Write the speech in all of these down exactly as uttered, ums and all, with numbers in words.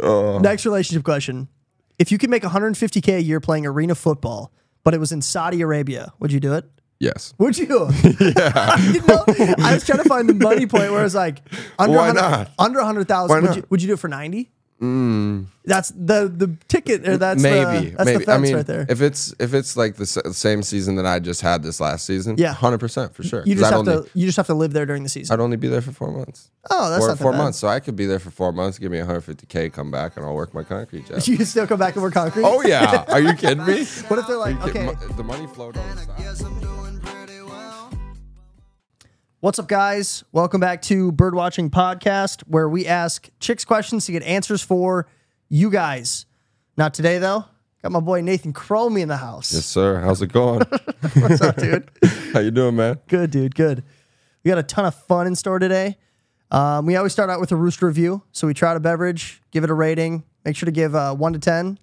Uh. Next relationship question. If you could make one hundred fifty K a year playing arena football, but it was in Saudi Arabia, would you do it? Yes. Would you? Yeah. You know, I was trying to find the money point where it's like under why not? Under one hundred thousand. Would you, would you do it for ninety? Mm. That's the the ticket, or that's maybe the, that's maybe. The fence I mean, right there. If it's if it's like the same season that I just had this last season, yeah, one hundred percent for sure. You just have only, to you just have to live there during the season. I'd only be there for four months. Oh, that's four, not that four bad. months. So I could be there for four months. Give me one hundred fifty K, come back, and I'll work my concrete job. You can still come back and work concrete. Oh yeah, are you kidding me? What if they're like, okay, mo the money flowed on the side. What's up, guys? Welcome back to Birdwatching Podcast, where we ask chicks questions to get answers for you guys. Not today, though. Got my boy Nathan Chromy in the house. Yes, sir. How's it going? What's up, dude? How you doing, man? Good, dude. Good. We got a ton of fun in store today. Um, we always start out with a Rooster review, so we try out a beverage, give it a rating. Make sure to give uh, one to ten,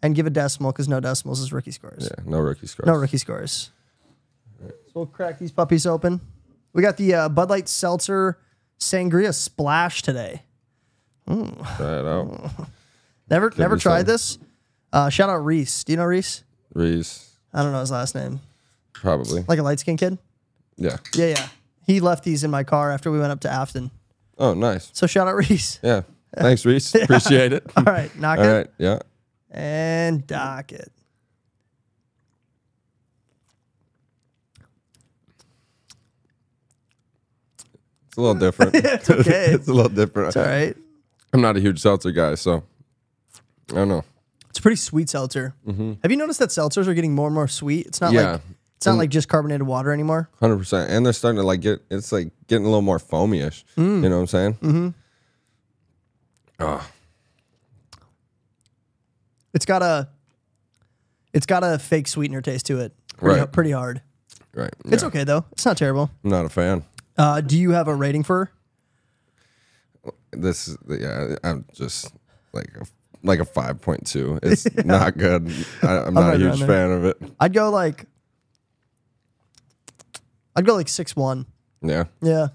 and give a decimal, because no decimals is rookie scores. Yeah, no rookie scores. No rookie scores. Right. So we'll crack these puppies open. We got the uh, Bud Light Seltzer Sangria Splash today. Mm. Try it out. Never, Give never tried some. this. Uh, shout out Reese. Do you know Reese? Reese. I don't know his last name. Probably. Like a light skinned kid? Yeah. Yeah, yeah. He left these in my car after we went up to Afton. Oh, nice. So shout out Reese. Yeah. Thanks, Reese. Yeah. Appreciate it. All right. Knock All it. All right. Yeah. And dock it. It's a little different. It's okay. It's a little different. It's all right. I'm not a huge seltzer guy, so I don't know. It's a pretty sweet seltzer. Mm-hmm. Have you noticed that seltzers are getting more and more sweet? It's not yeah. like it's not and like just carbonated water anymore. one hundred percent. And they're starting to like get it's like getting a little more foamy-ish. Mm. You know what I'm saying? Mm-hmm. Oh. It's got a it's got a fake sweetener taste to it. Pretty, right. Pretty hard. Right. Yeah. It's okay though. It's not terrible. I'm not a fan. Uh, do you have a rating for her? This? Is, yeah, I'm just like a, like a five point two. It's yeah. not good. I, I'm, I'm not a huge fan of it. I'd go like, I'd go like six one. Yeah, yeah.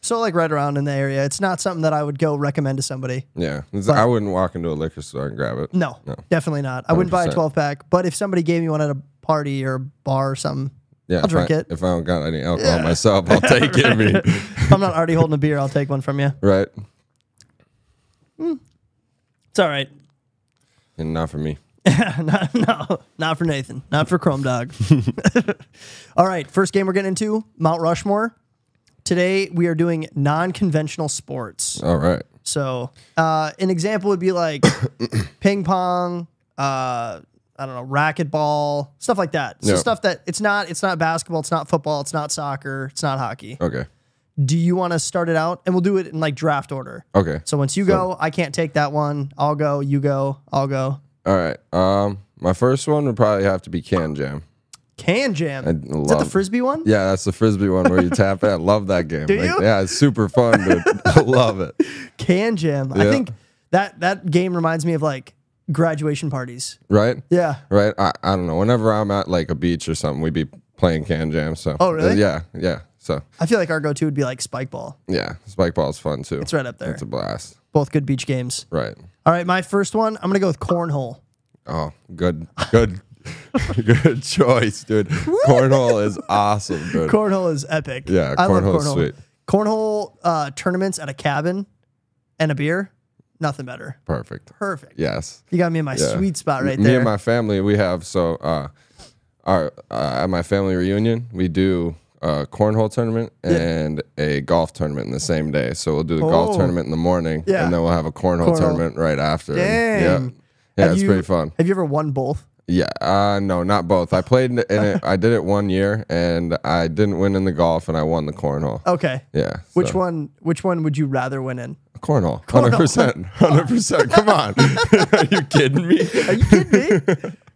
So like right around in the area. It's not something that I would go recommend to somebody. Yeah, I wouldn't walk into a liquor store and grab it. No, no. Definitely not. I wouldn't buy a twelve pack. But if somebody gave me one at a party or a bar or something. Yeah, I'll drink I, it. If I don't got any alcohol yeah. myself, I'll take it. Right. me. If I'm not already holding a beer, I'll take one from you. Right. Mm. It's all right. And not for me. not, no, not for Nathan. Not for Chrome Dog. All right, first game we're getting into, Mount Rushmore. Today, we are doing non-conventional sports. All right. So uh, an example would be like ping pong, uh I don't know, racquetball, stuff like that. So yep. stuff that it's not, it's not basketball, it's not football, it's not soccer, it's not hockey. Okay. Do you want to start it out? And we'll do it in like draft order. Okay. So once you so, go, I can't take that one. I'll go. You go. I'll go. All right. Um, my first one would probably have to be Can Jam. Can Jam. I love Is that the Frisbee one? Yeah, that's the Frisbee one where you tap it. I love that game. Do like, you? Yeah, it's super fun, dude. I love it. Can Jam. Yep. I think that that game reminds me of like. Graduation parties, right? Yeah, right. I, I don't know. Whenever I'm at like a beach or something, we'd be playing Can Jam. So, oh really? Uh, yeah, yeah. So I feel like our go-to would be like Spike Ball. Yeah, Spike Ball is fun too. It's right up there. It's a blast. Both good beach games. Right. All right, my first one. I'm gonna go with Cornhole. Oh, good, good, good choice, dude. Cornhole is awesome, dude. Cornhole is epic. Yeah, I love Cornhole. Sweet. Cornhole uh, tournaments at a cabin and a beer. Nothing better. Perfect. Perfect. Yes. You got me in my yeah. sweet spot right me there. Me and my family, we have, so uh, our uh, at my family reunion, we do a cornhole tournament and yeah. a golf tournament in the same day. So we'll do the oh. golf tournament in the morning, yeah. and then we'll have a cornhole, cornhole. tournament right after. Dang. And, yeah, yeah it's you, pretty fun. Have you ever won both? Yeah. Uh, no, not both. I played in it. I did it one year, and I didn't win in the golf, and I won the cornhole. Okay. Yeah. Which so. one? Which one would you rather win in? Cornhole, one hundred percent, one hundred percent. Come on. Are you kidding me? Are you kidding me?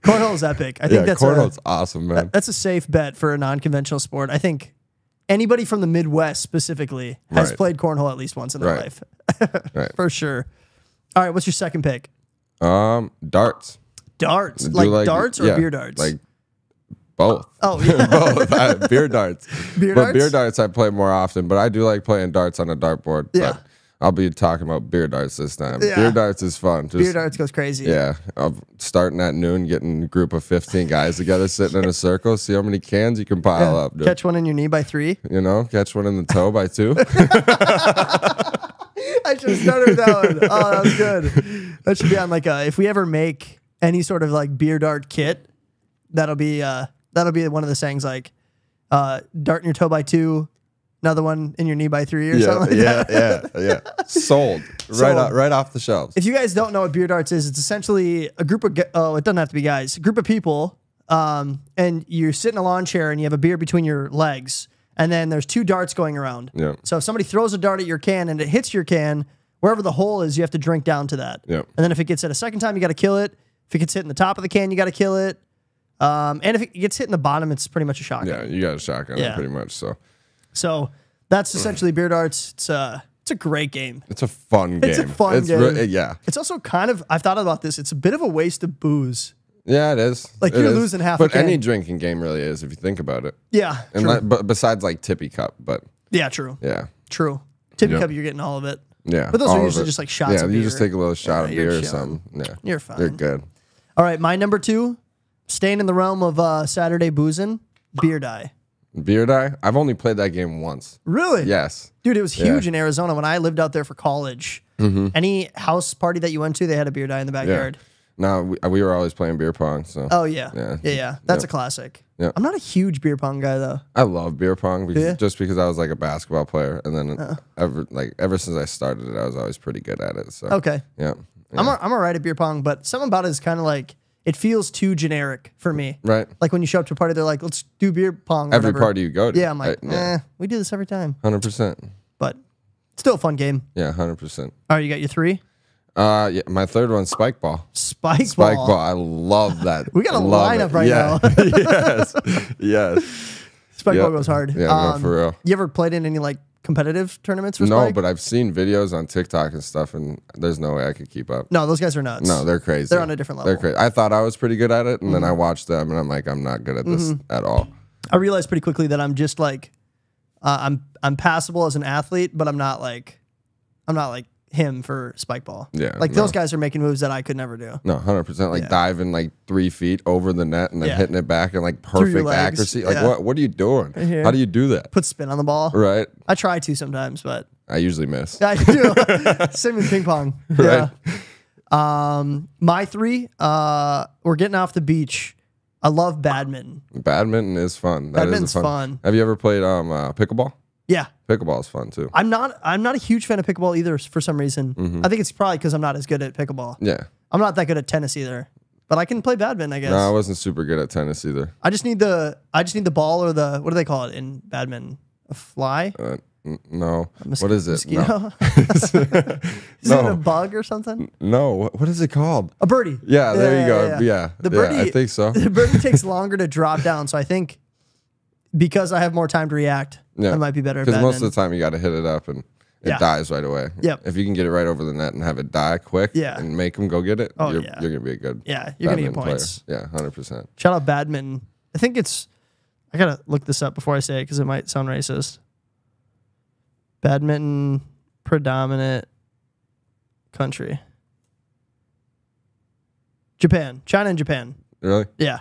Cornhole's epic. I think yeah, that's cornhole's a, awesome, man. That, that's a safe bet for a non-conventional sport. I think anybody from the Midwest specifically has right. played cornhole at least once in their right. life. right. For sure. All right, what's your second pick? Um, darts. Darts? Like, like darts or yeah, beer darts? Like both. Oh, yeah. Both. I, beer darts. Beer but darts? Beer darts I play more often, but I do like playing darts on a dartboard. Yeah. But I'll be talking about beer darts this time. Yeah. Beer darts is fun. Just, beer darts goes crazy. Yeah. I'm starting at noon, getting a group of fifteen guys together, sitting in a circle, see how many cans you can pile yeah. up. Dude. Catch one in your knee by three. You know, catch one in the toe by two. I should have started with that one. Oh, that was good. That should be on like a, if we ever make any sort of like beer dart kit, that'll be uh, that'll be one of the sayings like uh, dart in your toe by two. Another one in your knee by three or yeah, something like yeah, that. Yeah, yeah, yeah. Sold. Sold. Right, off, right off the shelves. If you guys don't know what beer darts is, it's essentially a group of, oh, it doesn't have to be guys, a group of people, um, and you sit in a lawn chair and you have a beer between your legs, and then there's two darts going around. Yeah. So if somebody throws a dart at your can and it hits your can, wherever the hole is, you have to drink down to that. Yeah. And then if it gets hit a second time, you got to kill it. If it gets hit in the top of the can, you got to kill it. Um, and if it gets hit in the bottom, it's pretty much a shotgun. Yeah, you got a shotgun yeah. pretty much, so... So that's essentially beer darts. It's a, it's a great game. It's a fun game. It's a fun it's game. Re yeah. It's also kind of, I've thought about this, it's a bit of a waste of booze. Yeah, it is. Like it you're is. losing half but a But any drinking game really is, if you think about it. Yeah, and true. Like, but besides like tippy cup, but. Yeah, true. Yeah. True. Tippy yep. cup, you're getting all of it. Yeah. But those are usually just like shots yeah, of beer. Yeah, you just take a little shot yeah, of beer chilling. or something. Yeah. You're fine. You're good. All right, my number two, staying in the realm of uh, Saturday boozing, beer die. Beer Die? I've only played that game once. Really? Yes. Dude, it was huge yeah. in Arizona when I lived out there for college. Mm-hmm. Any house party that you went to, they had a beer die in the backyard. Yeah. No, we, we were always playing beer pong. So. Oh, yeah. Yeah, yeah. yeah. That's yep. a classic. Yep. I'm not a huge beer pong guy, though. I love beer pong because, yeah. just because I was like a basketball player. And then uh-huh. ever, like, ever since I started it, I was always pretty good at it. So. Okay. Yeah. yeah. I'm, a, I'm all right at beer pong, but something about it is kind of like... It feels too generic for me. Right. Like when you show up to a party, they're like, let's do beer pong. Every party you go to. Yeah, I'm like, right, yeah. eh, we do this every time. one hundred percent. But still a fun game. Yeah, one hundred percent. All right, you got your three? Uh, yeah, my third one's Spike Ball. Spike, Spike Ball. Ball. I love that. We got a lineup right yeah. now. yes. Yes. Spike yep. Ball goes hard. Yeah, um, no, for real. You ever played in any, like, competitive tournaments for Spike? No, but I've seen videos on TikTok and stuff, and there's no way I could keep up. No, those guys are nuts. No, they're crazy. They're on a different level. They're crazy. I thought I was pretty good at it, and mm-hmm. then I watched them, and I'm like, I'm not good at this mm-hmm. at all. I realized pretty quickly that I'm just like, uh, I'm I'm passable as an athlete, but I'm not like, I'm not like him for spike ball. Yeah, like no. those guys are making moves that I could never do. No, one hundred percent. Like yeah. diving like three feet over the net and then yeah. hitting it back and like perfect accuracy. Like yeah. what? What are you doing? How do you do that? Put spin on the ball. Right. I try to sometimes, but I usually miss. I do. Same with ping pong. Yeah. Right. Um, my three. Uh, we're getting off the beach. I love badminton. Badminton is fun. That Badminton's is fun. fun. Have you ever played um uh, pickleball? Yeah. Pickleball is fun, too. I'm not I'm not a huge fan of pickleball either for some reason. Mm-hmm. I think it's probably because I'm not as good at pickleball. Yeah. I'm not that good at tennis either. But I can play badminton, I guess. No, I wasn't super good at tennis either. I just need the I just need the ball or the, what do they call it in badminton? A fly? Uh, no. A what is it? Mosquito? No. is no. it a bug or something? No. What, what is it called? A birdie. Yeah, there yeah, you go. Yeah. yeah. The birdie, yeah, I think so. The birdie takes longer to drop down, so I think... Because I have more time to react, yeah. I might be better at that. Because most of the time, you got to hit it up, and it yeah. dies right away. Yep. If you can get it right over the net and have it die quick yeah. and make them go get it, oh, you're, yeah. you're going to be a good yeah, you're gonna get points. Player. Yeah, one hundred percent. Shout out badminton. I think it's... I got to look this up before I say it because it might sound racist. Badminton predominant country. Japan. China and Japan. Really? Yeah.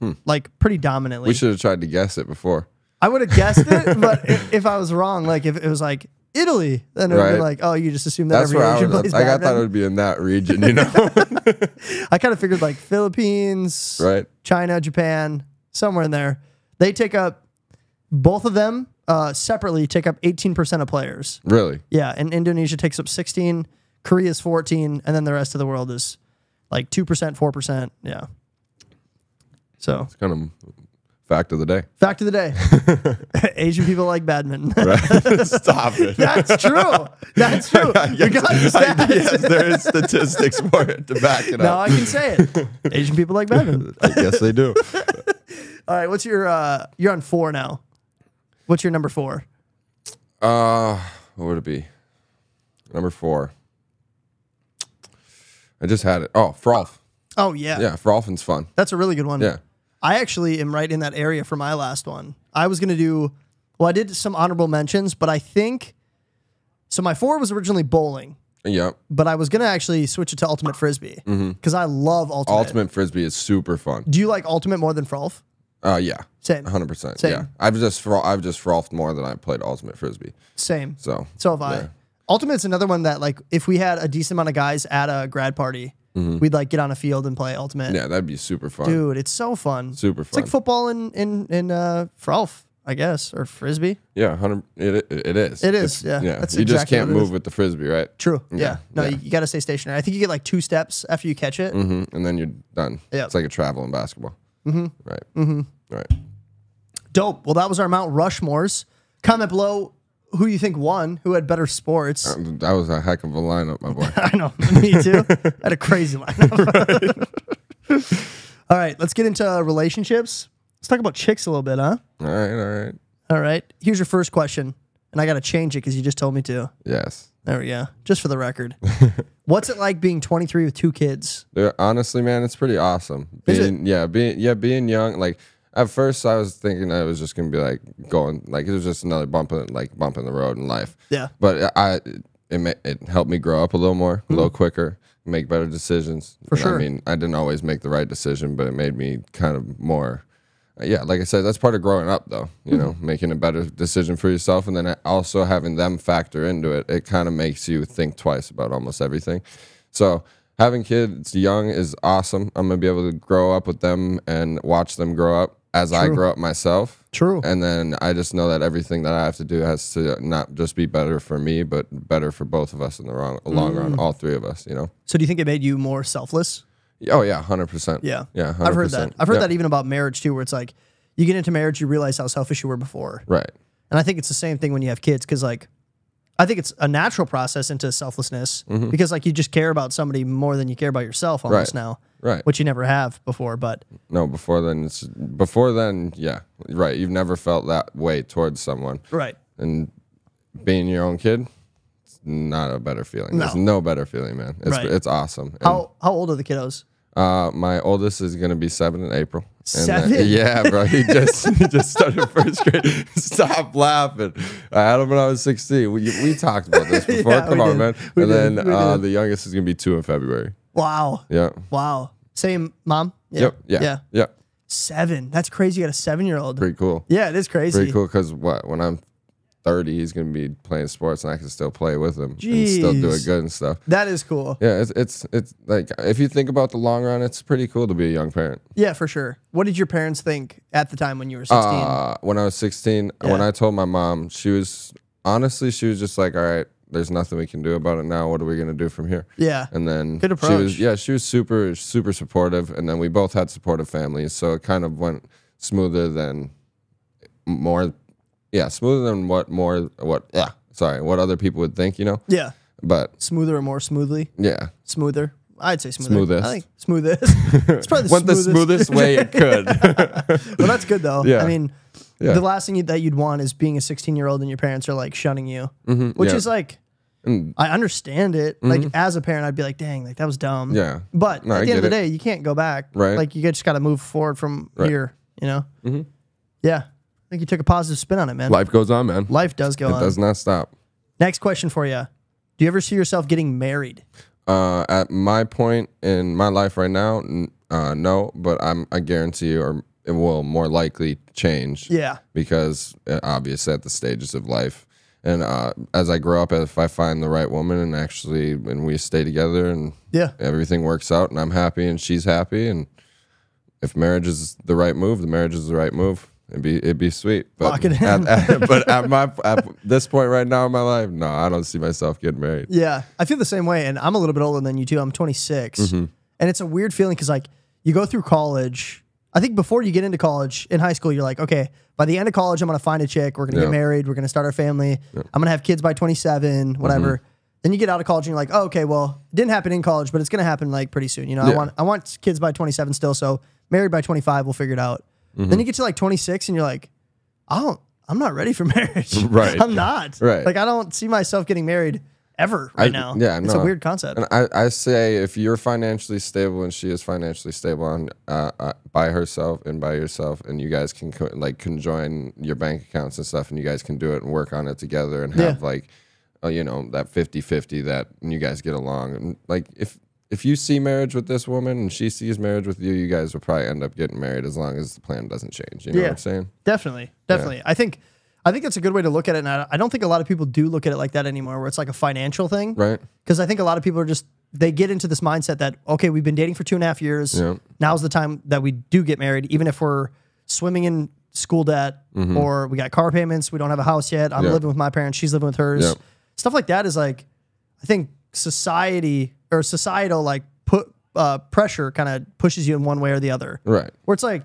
Hmm. Like pretty dominantly. We should have tried to guess it before. I would have guessed it, but if, if I was wrong, like if it was like Italy, then it would right. be like, oh, you just assume that That's every region plays badminton. I thought it would be in that region, you know. I kind of figured like Philippines, right? China, Japan, somewhere in there. They take up both of them uh, separately. Take up eighteen percent of players. Really? Yeah, and Indonesia takes up sixteen. Korea's fourteen, and then the rest of the world is like two percent, four percent. Yeah. So it's kind of fact of the day. Fact of the day. Asian people like badminton. Right. Stop it. That's true. That's true. Guess, you got the stats. Yes, there is statistics for it to back it now up. Now I can say it. Asian people like badminton. I guess they do. All right. What's your? Uh, you're on four now. What's your number four? Uh, what would it be? Number four. I just had it. Oh, Frolf. Oh yeah. Yeah, Frolfin's fun. That's a really good one. Yeah. I actually am right in that area for my last one. I was going to do, well, I did some honorable mentions, but I think So my four was originally bowling. Yep. But I was going to actually switch it to Ultimate Frisbee because mm-hmm. I love Ultimate. Ultimate Frisbee is super fun. Do you like Ultimate more than Frolf? Uh, yeah. Same. one hundred percent. Same. Yeah. I've just frol I've just Frolfed more than I played Ultimate Frisbee. Same. So, so have I. Yeah. Ultimate's another one that, like, if we had a decent amount of guys at a grad party, mm-hmm. we'd, like, get on a field and play Ultimate. Yeah, that'd be super fun. Dude, it's so fun. Super fun. It's like football in, in, in uh, Frolf, I guess, or Frisbee. Yeah, it, it is. It is, it's, yeah. yeah. That's you exactly just can't move with the Frisbee, right? True, yeah. yeah. No, yeah. you, you got to stay stationary. I think you get, like, two steps after you catch it. Mm-hmm. And then you're done. Yep. It's like a travel in basketball. Mm-hmm. Right. Mm-hmm. Right. Dope. Well, that was our Mount Rushmores. Comment below who you think won, who had better sports. Uh, that was a heck of a lineup, my boy. I know. Me too. I had a crazy lineup. Right. All right. Let's get into relationships. Let's talk about chicks a little bit, huh? All right. All right. All right. Here's your first question. And I got to change it because you just told me to. Yes. There we go. Just for the record. What's it like being twenty-three with two kids? They're, honestly, man, it's pretty awesome. Being, Is it? Yeah, being, yeah, being young. Like, at first, I was thinking I was just going to be, like, going, like, it was just another bump in, like, bump in the road in life. Yeah. But I, it, it helped me grow up a little more, mm-hmm. a little quicker, make better decisions. For sure. I mean, I didn't always make the right decision, but it made me kind of more... Yeah, like I said, that's part of growing up, though, you know, mm-hmm. making a better decision for yourself. And then also having them factor into it, it kind of makes you think twice about almost everything. So having kids young is awesome. I'm going to be able to grow up with them and watch them grow up as True. I grow up myself. True. And then I just know that everything that I have to do has to not just be better for me, but better for both of us in the wrong, long mm. run, all three of us, you know. So do you think it made you more selfless? Oh, yeah, one hundred percent. Yeah. Yeah, one hundred percent. I've heard that. I've heard yeah. that even about marriage, too, where it's like you get into marriage, you realize how selfish you were before. Right. And I think it's the same thing when you have kids because, like, I think it's a natural process into selflessness mm-hmm. because, like, you just care about somebody more than you care about yourself almost right. now. Right. Which you never have before, but... No, before then, it's, before then, yeah, right. You've never felt that way towards someone. Right. And being your own kid... Not a better feeling. No. There's no better feeling, man. It's right. it's awesome. And how how old are the kiddos? Uh, my oldest is gonna be seven in April. And seven? That, yeah, bro. He just he just started first grade. Stop laughing. I had him when I was sixteen. We we talked about this before. yeah, Come on, did. man. We and did. then uh, the youngest is gonna be two in February. Wow. Yeah. Wow. Same mom. Yeah. Yep. Yeah. Yeah. yeah. Seven. That's crazy. You got a seven-year-old. Pretty cool. Yeah, it is crazy. Pretty cool because what when I'm. thirty, he's gonna be playing sports, and I can still play with him Jeez. and still do it good and stuff. That is cool. Yeah, it's it's it's like if you think about the long run, it's pretty cool to be a young parent. Yeah, for sure. What did your parents think at the time when you were sixteen? Uh, when I was sixteen, yeah. when I told my mom, she was honestly she was just like, "All right, there's nothing we can do about it now. What are we gonna do from here?" Yeah, and then good approach. She was yeah, she was super super supportive, and then we both had supportive families, so it kind of went smoother than more. Yeah, smoother than what more what yeah sorry what other people would think, you know. Yeah, but smoother or more smoothly. Yeah, smoother. I'd say smoother. Smoothest. I think smoothest. It's probably the went smoothest. the smoothest way it could. Well, that's good though. Yeah. I mean, yeah. the last thing you, that you'd want is being a sixteen-year-old and your parents are like shunning you, mm-hmm, which yeah. is like mm. I understand it. Mm-hmm. Like as a parent, I'd be like, dang, like that was dumb. Yeah. But no, at I the end of the day, you can't go back. Right. Like you just got to move forward from right. here. You know. Mm-hmm. Yeah. I think you took a positive spin on it, man. Life goes on, man. Life does go on. It does not stop. Next question for you. Do you ever see yourself getting married? Uh, at my point in my life right now, uh, no, but I'm, I guarantee you or it will more likely change. Yeah. Because uh, obviously at the stages of life. And uh, as I grow up, if I find the right woman and actually and we stay together and yeah. everything works out and I'm happy and she's happy. And if marriage is the right move, the marriage is the right move. It'd be it'd be sweet, but at, at, but at my at this point right now in my life, no, I don't see myself getting married. Yeah, I feel the same way, and I'm a little bit older than you too. I'm twenty-six, mm-hmm. and it's a weird feeling because like you go through college. I think before you get into college, in high school, you're like, okay, by the end of college, I'm gonna find a chick. We're gonna yeah. get married. We're gonna start our family. Yeah. I'm gonna have kids by twenty-seven, whatever. Mm-hmm. Then you get out of college and you're like, oh, okay, well, it didn't happen in college, but it's gonna happen like pretty soon. You know, yeah. I want I want kids by twenty-seven still. So married by twenty-five, we'll figure it out. Mm-hmm. Then you get to like twenty-six and you're like, I don't, I'm not ready for marriage. Right. I'm not. Right. Like I don't see myself getting married ever right I, now. Yeah, it's no. a weird concept. And I, I say if you're financially stable and she is financially stable on, uh, uh, by herself and by yourself and you guys can co like conjoin your bank accounts and stuff and you guys can do it and work on it together and have yeah. like you know, that fifty fifty that you guys get along. And like, if if you see marriage with this woman and she sees marriage with you, you guys will probably end up getting married as long as the plan doesn't change. You know yeah, what I'm saying? Definitely. Definitely. Yeah. I think I think that's a good way to look at it. And I don't think a lot of people do look at it like that anymore, where it's like a financial thing. Right. Because I think a lot of people are just, they get into this mindset that, okay, we've been dating for two and a half years. Yeah. Now's the time that we do get married, even if we're swimming in school debt mm-hmm. or we got car payments, we don't have a house yet. I'm yeah. living with my parents, she's living with hers. Yeah. Stuff like that is like, I think society or societal like put uh, pressure kind of pushes you in one way or the other. Right. Where it's like,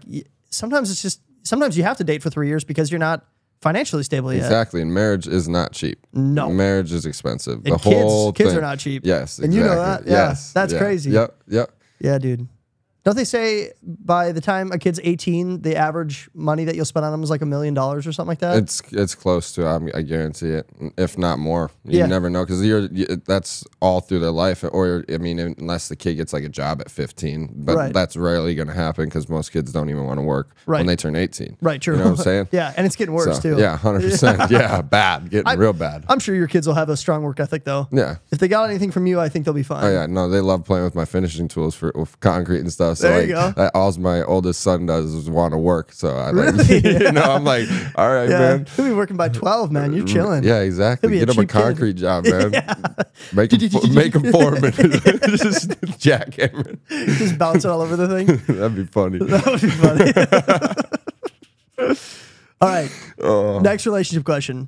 sometimes it's just, sometimes you have to date for three years because you're not financially stable yet. Exactly. And marriage is not cheap. No. Marriage is expensive. The and kids, whole kids thing. Are not cheap. Yes. Exactly. And you know that. Yeah. Yes. That's yeah. crazy. Yep. Yep. Yeah, dude. Don't they say by the time a kid's eighteen, the average money that you'll spend on them is like a million dollars or something like that? It's it's close to, I'm, I guarantee it, if not more. You yeah. never know, because you're you, that's all through their life. Or I mean, unless the kid gets like a job at fifteen, but right. that's rarely going to happen because most kids don't even want to work right. when they turn eighteen. Right, true. You know what I'm saying? Yeah, and it's getting worse so, too. Yeah, one hundred percent. Yeah, bad, getting I, real bad. I'm sure your kids will have a strong work ethic though. Yeah. If they got anything from you, I think they'll be fine. Oh yeah, no, they love playing with my finishing tools for with concrete and stuff. So there like, you go. All my oldest son does is want to work. So I like, really? You know, I'm like, all right, yeah. man. He'll be working by twelve, man. You're chilling. Yeah, exactly. Get a him a concrete kid. Job, man. Yeah. Make him make him foreman. Just jackhammer. Just bounce all over the thing. That'd be funny. That would be funny. All right. Oh. Next relationship question: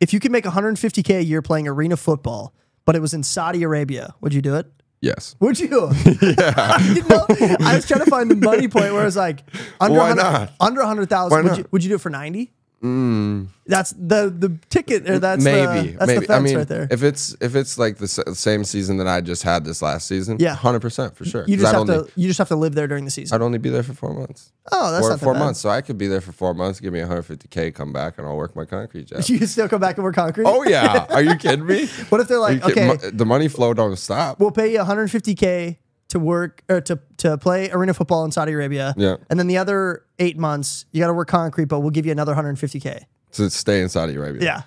if you could make one hundred fifty K a year playing arena football, but it was in Saudi Arabia, would you do it? Yes. Would you? Yeah. You know, I was trying to find the money point where it's like under why not? Under one hundred thousand. Would you, would you do it for ninety? Mm. That's the the ticket, or that's maybe the, that's maybe. The fence I mean, right there. If it's if it's like the same season that I just had this last season, yeah, one hundred percent for sure. You just I'd have only, to you just have to live there during the season. I'd only be there for four months. Oh, that's four, not that four bad. Months. So I could be there for four months. Give me one hundred fifty K, come back, and I'll work my concrete job. You still come back and work concrete? Oh yeah. Are you kidding me? What if they're like, okay, kidding? The money flow don't stop. We'll pay you one hundred fifty K to work or to to play arena football in Saudi Arabia. Yeah. And then the other eight months, you got to work concrete, but we'll give you another one hundred fifty K. To stay in Saudi Arabia. Yeah.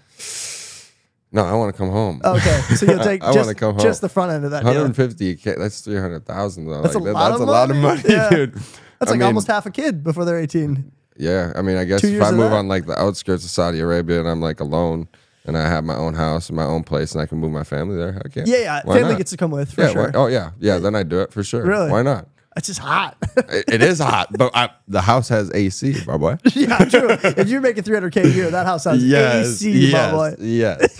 No, I want to come home. Okay. So you'll take I just, come home. Just the front end of that one hundred fifty K, that's three hundred thousand though. That's, like, a, that, lot that's a lot of money, yeah. dude. That's I like mean, almost half a kid before they're eighteen. Yeah. I mean, I guess if I move that. On like the outskirts of Saudi Arabia and I'm like alone, and I have my own house and my own place, and I can move my family there. I can't. Yeah, yeah. Why family not? Gets to come with, for yeah, sure. Why, oh, yeah. Yeah, then I do it, for sure. Really? Why not? It's just hot. it, it is hot, but I, the house has A C, my boy. Yeah, true. If you're making three hundred K a year, that house has yes, A C, yes, my boy. Yes.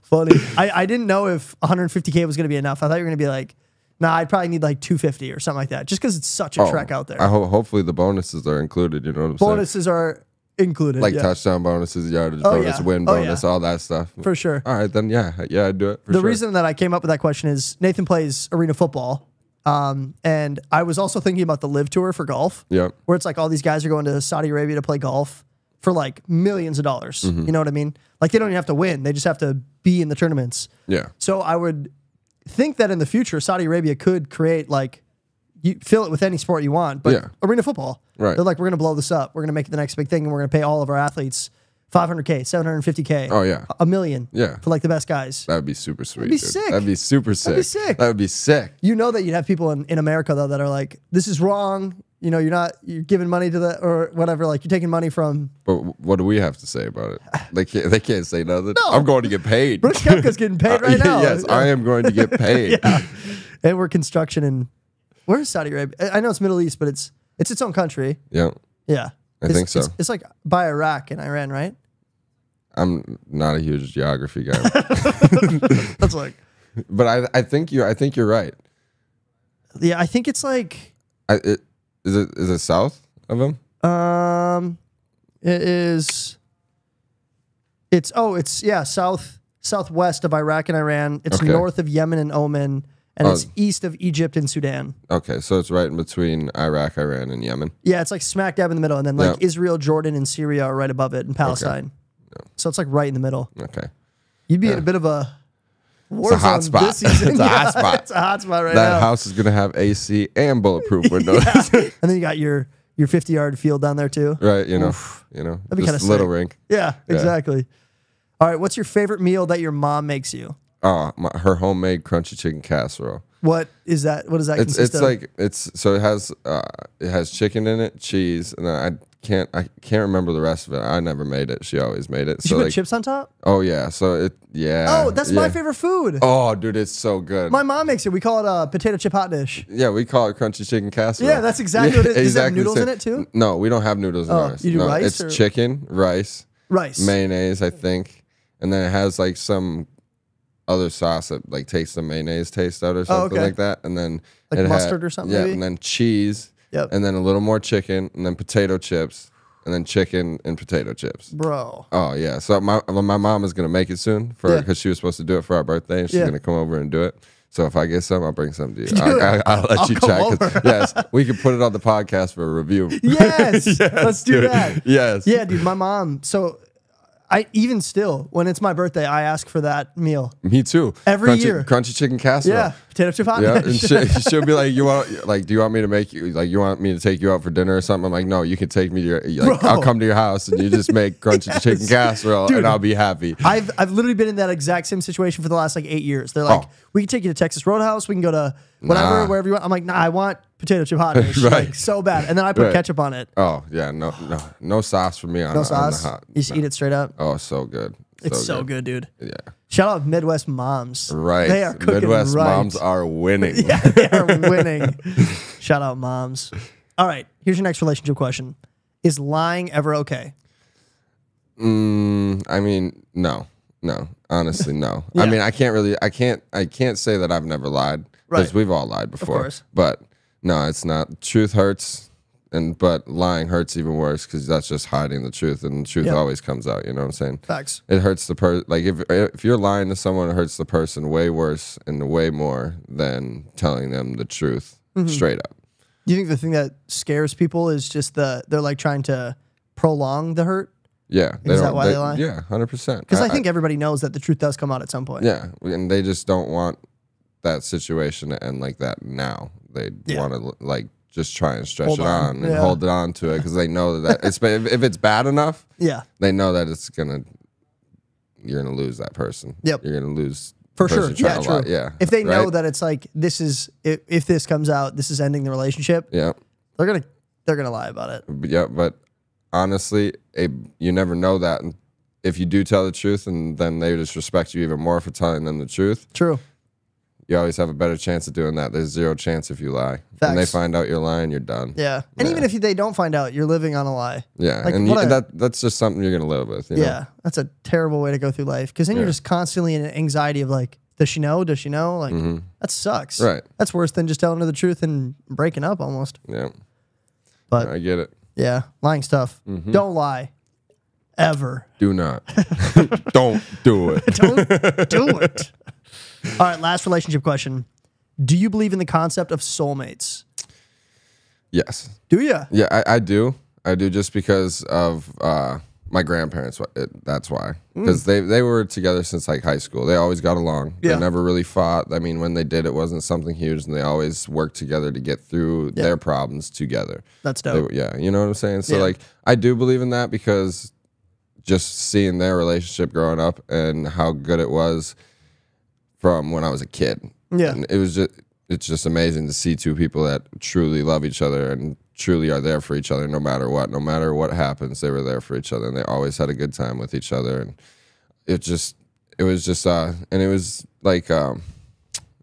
Funny. I, I didn't know if one hundred fifty K was going to be enough. I thought you were going to be like, nah, I'd probably need like two fifty or something like that, just because it's such a oh, trek out there. I ho hopefully the bonuses are included, you know what I'm bonuses saying? Bonuses are... included, like yeah. touchdown bonuses, yardage oh, bonus, yeah. win oh, bonus, yeah. all that stuff. For sure. All right, then, yeah, yeah, I'd do it. For the sure. reason that I came up with that question is Nathan plays arena football, um, and I was also thinking about the live tour for golf. Yeah, where it's like all these guys are going to Saudi Arabia to play golf for like millions of dollars. Mm-hmm. You know what I mean? Like they don't even have to win; they just have to be in the tournaments. Yeah. So I would think that in the future, Saudi Arabia could create like. You fill it with any sport you want, but yeah. arena football. Right. They're like, we're going to blow this up. We're going to make it the next big thing, and we're going to pay all of our athletes five hundred K, seven hundred fifty K. Oh, yeah. A million. Yeah. For, like, the best guys. That would be super sweet, That'd be dude. Sick. That'd be super sick. That'd be sick. That would be sick. You know that you'd have people in, in America, though, that are like, this is wrong. You know, you're not, you're giving money to the, or whatever, like, you're taking money from. But what do we have to say about it? They can't, they can't say nothing. No. I'm going to get paid. Brooks Koepka's getting paid right now. Yes, I am going to get paid. Yeah. And we're construction and... Where is Saudi Arabia? I know it's Middle East, but it's it's its own country. Yeah. Yeah. I it's, think so. It's, it's like by Iraq and Iran, right? I'm not a huge geography guy. That's like But I I think you I think you're right. Yeah, I think it's like I, it, is it is it south of them? Um it is it's oh, it's yeah, south southwest of Iraq and Iran. It's okay. north of Yemen and Oman. And oh. it's east of Egypt and Sudan. Okay, so it's right in between Iraq, Iran, and Yemen. Yeah, it's like smack dab in the middle. And then like yeah. Israel, Jordan, and Syria are right above it, and Palestine. Okay. Yeah. So it's like right in the middle. Okay. You'd be yeah. in a bit of a war it's a hot spot. This season. It's a hot spot. It's a hot spot right that now. That house is going to have A C and bulletproof windows. And then you got your your fifty-yard field down there, too. Right, you know. Oof. You know, that'd be kind of sick. Little rink. Yeah, yeah, exactly. All right, what's your favorite meal that your mom makes you? Oh, my, her homemade crunchy chicken casserole. What is that? What does that it's, consist it's of? Like, it's so it has uh, it has chicken in it, cheese, and I can't I can't remember the rest of it. I never made it. She always made it. Did so you put like, chips on top? Oh yeah. So it yeah. Oh, that's yeah. my favorite food. Oh, dude, it's so good. My mom makes it. We call it a potato chip hot dish. Yeah, we call it crunchy chicken casserole. Yeah, that's exactly what it is. Does exactly it have noodles in it too? No, we don't have noodles oh, in ours. You do no, rice? It's or? chicken, rice, rice, mayonnaise, I think, and then it has like some other sauce that like takes the mayonnaise taste out or something oh, okay. like that, and then like it mustard had, or something. Yeah, maybe? And then cheese. Yep. And then a little more chicken, and then potato chips, and then chicken and potato chips. Bro. Oh yeah. So my my mom is gonna make it soon for because yeah. she was supposed to do it for our birthday, and she's yeah. gonna come over and do it. So if I get some, I'll bring some to you. Dude, I, I, I'll let I'll you check. Yes, we can put it on the podcast for a review. Yes, yes let's do dude. that. Yes. Yeah, dude. My mom. So. I even still, when it's my birthday, I ask for that meal. Me too. Every crunchy, year, crunchy chicken casserole. Yeah, potato chip hot. Yeah, and she, she'll be like, "You want like, do you want me to make you like, you want me to take you out for dinner or something?" I'm like, "No, you can take me to your. Like, I'll come to your house and you just make crunchy yes. chicken casserole, dude, and I'll be happy." I've I've literally been in that exact same situation for the last like eight years. They're like, oh. "We can take you to Texas Roadhouse. We can go to whatever, nah. wherever you want." I'm like, "Nah, I want." Potato chip hot dish, right. like so bad, and then I put right. ketchup on it. Oh yeah, no, no, no sauce for me on, no sauce. on the hot. You just no. eat it straight up. Oh, so good. So it's good. so good, dude. Yeah. Shout out Midwest moms. Right. They are cooking Midwest right. moms are winning. Yeah, they are winning. Shout out moms. All right, here's your next relationship question: is lying ever okay? Mm, I mean, no, no. Honestly, no. yeah. I mean, I can't really, I can't, I can't say that I've never lied because right. we've all lied before, of course. But. No, it's not. Truth hurts, and but lying hurts even worse because that's just hiding the truth, and the truth yep. always comes out. You know what I'm saying? Facts. It hurts the person. Like if if you're lying to someone, it hurts the person way worse and way more than telling them the truth mm-hmm. straight up. Do you think the thing that scares people is just the they're like trying to prolong the hurt? Yeah. They is that why they, they lie? Yeah, one hundred percent. Because I, I think everybody knows that the truth does come out at some point. Yeah, and they just don't want that situation to end like that now. They yeah. want to like just try and stretch hold it on, on and yeah. hold it on to it because they know that it's if it's bad enough, yeah, they know that it's gonna you're gonna lose that person. Yep, you're gonna lose for sure. Yeah, true. Lie. Yeah. If they right? know that it's like this is if, if this comes out, this is ending the relationship. Yeah, they're gonna they're gonna lie about it. Yeah, but honestly, a, you never know that if you do tell the truth, and then they just respect you even more for telling them the truth. True. You always have a better chance of doing that. There's zero chance if you lie. Facts. When they find out you're lying, you're done. Yeah. And yeah. even if they don't find out, you're living on a lie. Yeah. Like, and you, a, that that's just something you're going to live with. You yeah. know? That's a terrible way to go through life because then yeah. you're just constantly in anxiety of like, does she know? Does she know? Like, mm-hmm. that sucks. Right. That's worse than just telling her the truth and breaking up almost. Yeah. But no, I get it. Yeah. Lying stuff. Mm-hmm. Don't lie. Ever. Do not. Don't do it. Don't do it. All right, last relationship question. Do you believe in the concept of soulmates? Yes. Do you? Yeah, I, I do. I do just because of uh, my grandparents. It, that's why. Because mm. they, they were together since like high school. They always got along. Yeah. They never really fought. I mean, when they did, it wasn't something huge, and they always worked together to get through yeah. their problems together. That's dope. They, yeah, you know what I'm saying? So, yeah. like, I do believe in that because just seeing their relationship growing up and how good it was from when I was a kid. Yeah. And it was just, it's just amazing to see two people that truly love each other and truly are there for each other no matter what. No matter what happens, they were there for each other, and they always had a good time with each other. And it just, it was just, uh, and it was like um,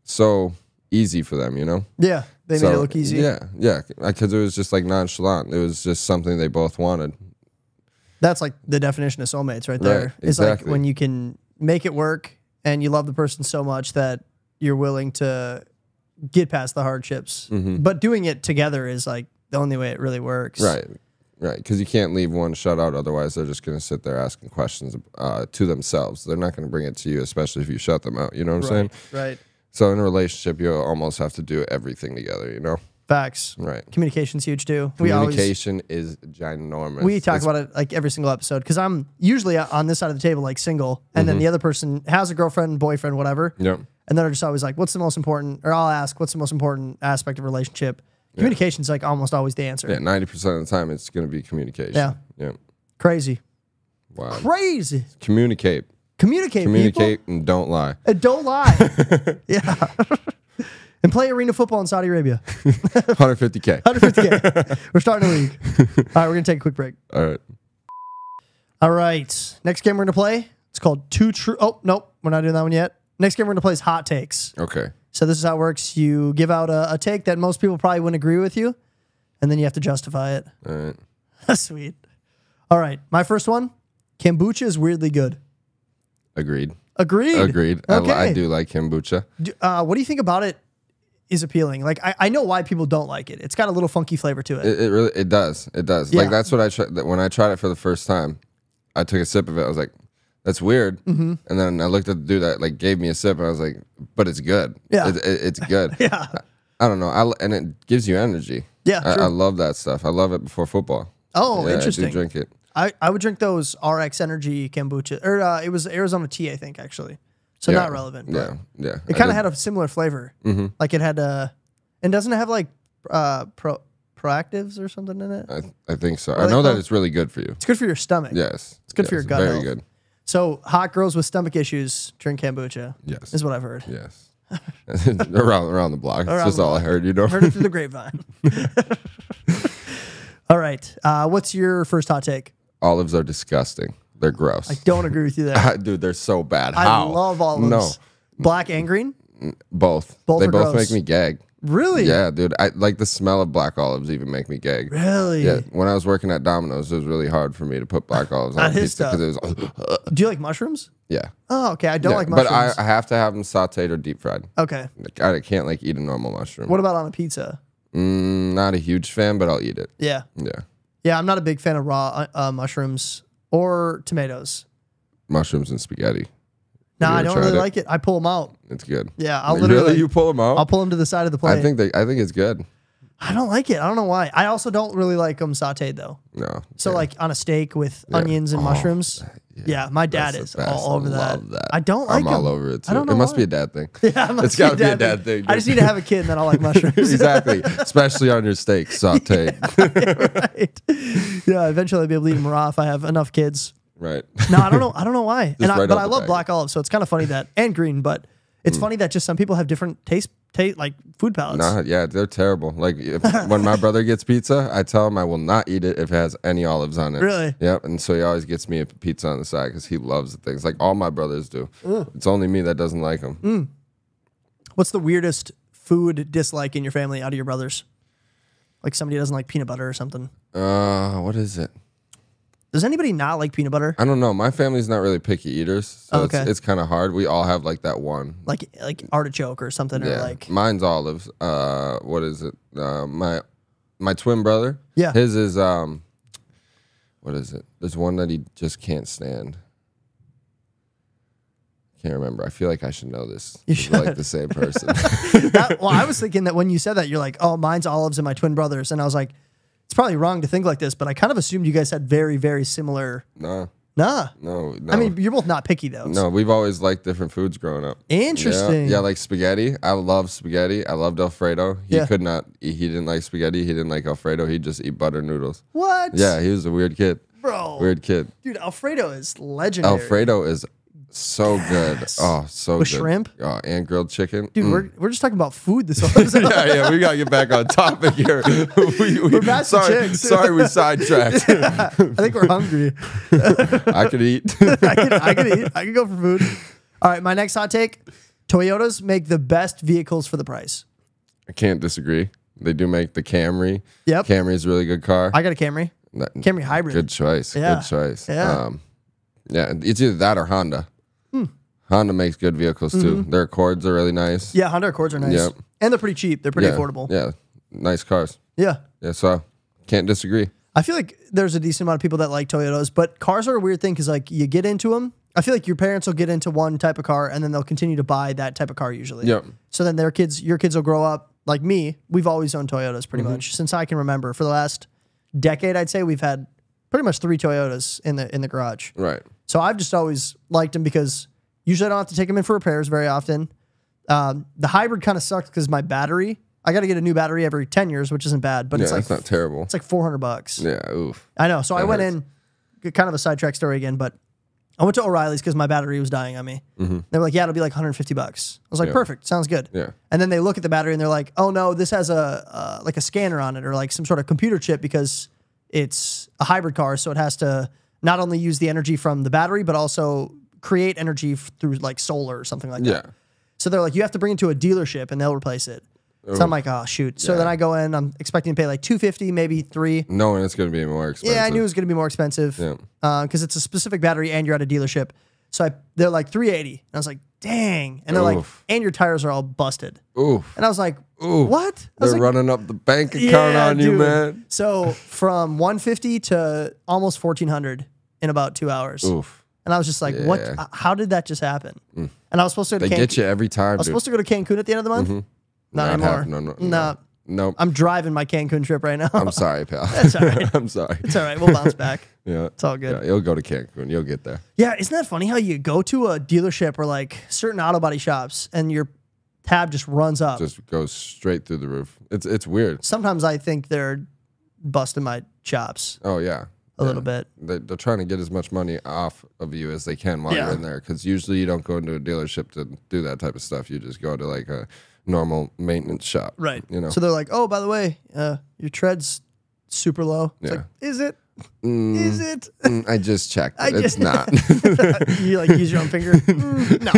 so easy for them, you know? Yeah. They so, made it look easy. Yeah. Yeah. Because it was just like nonchalant. It was just something they both wanted. That's like the definition of soulmates right there. Right, exactly. It's like when you can make it work. And you love the person so much that you're willing to get past the hardships. Mm-hmm. But doing it together is like the only way it really works. Right, right. Because you can't leave one shut out. Otherwise, they're just going to sit there asking questions uh, to themselves. They're not going to bring it to you, especially if you shut them out. You know what I'm right, saying? Right. So in a relationship, you almost have to do everything together, you know? Facts. Right. Communication's huge, too. Communication we always, is ginormous. We talk it's, about it, like, every single episode. Because I'm usually on this side of the table, like, single. And mm-hmm. then the other person has a girlfriend, boyfriend, whatever. Yep. And then they're just always like, what's the most important? Or I'll ask, what's the most important aspect of a relationship? Yeah. Communication's, like, almost always the answer. Yeah, ninety percent of the time, it's going to be communication. Yeah. Yeah. Crazy. Wow. Crazy. Communicate. Communicate, Communicate people. and don't lie. And don't lie. Yeah. And play arena football in Saudi Arabia. one fifty K. one fifty K. We're starting a league. All right, we're going to take a quick break. All right. All right. Next game we're going to play, it's called Two True... Oh, nope. We're not doing that one yet. Next game we're going to play is Hot Takes. Okay. So this is how it works. You give out a, a take that most people probably wouldn't agree with you, and then you have to justify it. All right. That's sweet. All right. My first one, kombucha is weirdly good. Agreed. Agreed. Agreed. Okay. I, I do like kombucha. Do, uh, what do you think about it is appealing? Like, I, I know why people don't like it. It's got a little funky flavor to it. It, it really, it does. It does. Yeah. Like, that's what I tried. When I tried it for the first time, I took a sip of it. I was like, that's weird. Mm-hmm. And then I looked at the dude that, like, gave me a sip, and I was like, but it's good. Yeah. It, it, it's good. Yeah. I, I don't know. I, and it gives you energy. Yeah. I, I love that stuff. I love it before football. Oh, yeah, interesting. I do drink it. I, I would drink those R X Energy kombucha. Or uh, it was Arizona Tea, I think, actually. So yeah, not relevant. Yeah, yeah. It kind of had a similar flavor. Mm-hmm. Like it had a... And doesn't it have like uh, pro, proactives or something in it? I, I think so. Or I like know that it's really good for you. It's good for your stomach. Yes. It's good yes, for your gut very health. Very good. So hot girls with stomach issues drink kombucha. Yes. Is what I've heard. Yes. around, around the block. Around That's just all block. I heard, you know. Heard it through the grapevine. All right. Uh, what's your first hot take? Olives are disgusting. They're gross. I don't agree with you there. I, dude, they're so bad. How? I love olives. No. Black and green? Both. Both They both gross. make me gag. Really? Yeah, dude. I like the smell of black olives even make me gag. Really? Yeah. When I was working at Domino's, it was really hard for me to put black olives on his stuff. It was, do you like mushrooms? Yeah. Oh, okay. I don't yeah, like mushrooms. But I, I have to have them sauteed or deep fried. Okay. I, I can't like eat a normal mushroom. What about on a pizza? Mm, not a huge fan, but I'll eat it. Yeah. Yeah. Yeah, I'm not a big fan of raw uh, mushrooms or tomatoes. Mushrooms and spaghetti. No, nah, I don't really it? like it. I pull them out. It's good. Yeah, I'll literally really you pull them out. I'll pull them to the side of the plate. I think they, I think it's good. I don't like it. I don't know why. I also don't really like them sauteed though. No. So yeah. like on a steak with yeah. onions and oh, mushrooms. Yeah, yeah my dad is all over that. that. I don't like it. I'm them. all over it too. I don't know it why. must be a dad thing. Yeah, it must it's got to be a dad thing. thing I just need to have a kid and then I'll like mushrooms. Exactly. Especially on your steak sauteed. Yeah, yeah, right. Yeah, eventually I'll be able to eat them raw if I have enough kids. Right. No, I don't know. I don't know why. Just and I, right but I love bag. black olives, so it's kind of funny that and green. But it's mm. funny that just some people have different taste, taste like food palates. Nah, yeah, they're terrible. Like if, when my brother gets pizza, I tell him I will not eat it if it has any olives on it. Really? Yep. And so he always gets me a pizza on the side because he loves the things. Like all my brothers do. Mm. It's only me that doesn't like them. Mm. What's the weirdest food dislike in your family out of your brothers? Like somebody doesn't like peanut butter or something. Uh, what is it? Does anybody not like peanut butter? I don't know. My family's not really picky eaters, so oh, okay. it's, it's kind of hard. We all have like that one, like like artichoke or something, yeah. or like mine's olives. Uh, what is it? Uh, my my twin brother. Yeah, his is um, what is it? There's one that he just can't stand. Can't remember. I feel like I should know this. You should. Like the same person. that, well, I was thinking that when you said that, you're like, oh, mine's olives and my twin brother's, and I was like. It's probably wrong to think like this, but I kind of assumed you guys had very, very similar... Nah. Nah. No, no. I mean, you're both not picky, though. No, we've always liked different foods growing up. Interesting. Yeah, yeah like spaghetti. I love spaghetti. I loved Alfredo. He yeah. could not... He didn't like spaghetti. He didn't like Alfredo. He'd just eat butter noodles. What? Yeah, he was a weird kid. Bro. Weird kid. Dude, Alfredo is legendary. Alfredo is... So yes. good. Oh, so With good. With shrimp? Oh, and grilled chicken. Dude, mm. we're, we're just talking about food this whole episode. yeah, yeah, we got to get back on topic here. we, we, we're sorry, sorry we sidetracked. Yeah, I think we're hungry. I could eat. I, could, I could eat. I could go for food. All right, my next hot take. Toyotas make the best vehicles for the price. I can't disagree. They do make the Camry. Yep. Camry's a really good car. I got a Camry. That, Camry hybrid. Good choice. Yeah. Good choice. Yeah. Um, yeah, it's either that or Honda. Honda makes good vehicles, too. Mm-hmm. Their Accords are really nice. Yeah, Honda Accords are nice. Yep. And they're pretty cheap. They're pretty yeah. affordable. Yeah, nice cars. Yeah. Yeah, so I can't disagree. I feel like there's a decent amount of people that like Toyotas, but cars are a weird thing because, like, you get into them. I feel like your parents will get into one type of car, and then they'll continue to buy that type of car usually. Yep. So then their kids, your kids will grow up. Like me, we've always owned Toyotas pretty mm-hmm. much since I can remember. For the last decade, I'd say we've had pretty much three Toyotas in the in the garage. Right. So I've just always liked them because... Usually I don't have to take them in for repairs very often. Um, the hybrid kind of sucks because my battery, I got to get a new battery every ten years, which isn't bad, but yeah, it's like, not terrible. It's like four hundred bucks. Yeah. Oof. I know. So that I went hurts. in, kind of a sidetrack story again, but I went to O'Reilly's because my battery was dying on me. Mm-hmm. They were like, yeah, it'll be like one hundred fifty bucks. I was like, yeah. Perfect. Sounds good. Yeah. And then they look at the battery and they're like, oh, no, this has a uh, like a scanner on it or like some sort of computer chip because it's a hybrid car. So it has to not only use the energy from the battery, but also create energy through like solar or something like yeah. that. So they're like, you have to bring it to a dealership and they'll replace it. Ooh. So I'm like, oh, shoot. So yeah. then I go in. I'm expecting to pay like two fifty, maybe three. No, and it's going to be more expensive. Yeah, I knew it was going to be more expensive because yeah. uh, it's a specific battery and you're at a dealership. So I, they're like three eighty. And I was like, dang. And they're Oof. like, and your tires are all busted. Oof. And I was like, Oof. what? I was they're like, running up the bank account yeah, on dude. you, man. So from one fifty to almost fourteen hundred in about two hours. Oof. And I was just like, yeah. what? How did that just happen? Mm. And I was supposed to go to Cancun. They get you every time. I was dude. supposed to go to Cancun at the end of the month. Mm-hmm. Not, Not anymore. Have, no, no, no. Nah. Nope. I'm driving my Cancun trip right now. I'm sorry, pal. That's all right. I'm sorry. It's all right. We'll bounce back. Yeah. It's all good. Yeah, you'll go to Cancun. You'll get there. Yeah. Isn't that funny how you go to a dealership or like certain auto body shops and your tab just runs up? Just goes straight through the roof. It's it's weird. Sometimes I think they're busting my chops. Oh, yeah. A yeah. little bit. They, they're trying to get as much money off of you as they can while yeah. you're in there. Because usually you don't go into a dealership to do that type of stuff. You just go to like a normal maintenance shop. Right. You know? So they're like, oh, by the way, uh, your tread's super low. It's yeah. like, is it? Mm, is it? Mm, I just checked. I just, it's not. You like use your own finger? Mm, no.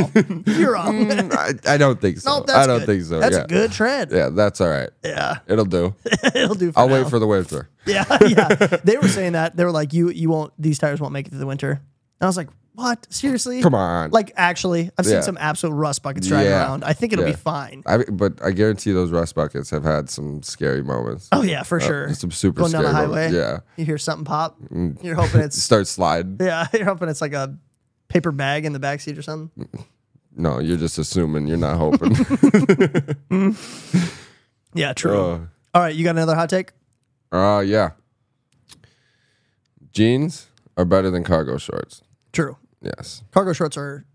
You're wrong. Mm, I, I don't think so. No, that's I don't good. think so. That's yeah. a good tread. Yeah, that's all right. Yeah. It'll do. It'll do for I'll now. wait for the winter. Yeah, yeah. They were saying that. They were like, you you won't, these tires won't make it through the winter. And I was like, what? Seriously? Come on. Like, actually, I've seen yeah. some absolute rust buckets riding yeah. around. I think it'll yeah. be fine. I, but I guarantee those rust buckets have had some scary moments. Oh, yeah, for uh, sure. Some super Going scary down the highway, moments. Yeah. You hear something pop. Mm. You're hoping it's... Start sliding. Yeah, you're hoping it's like a paper bag in the backseat or something. No, you're just assuming. You're not hoping. mm. Yeah, true. Uh, All right, you got another hot take? Uh, yeah. Jeans are better than cargo shorts. True. Yes. Cargo shorts are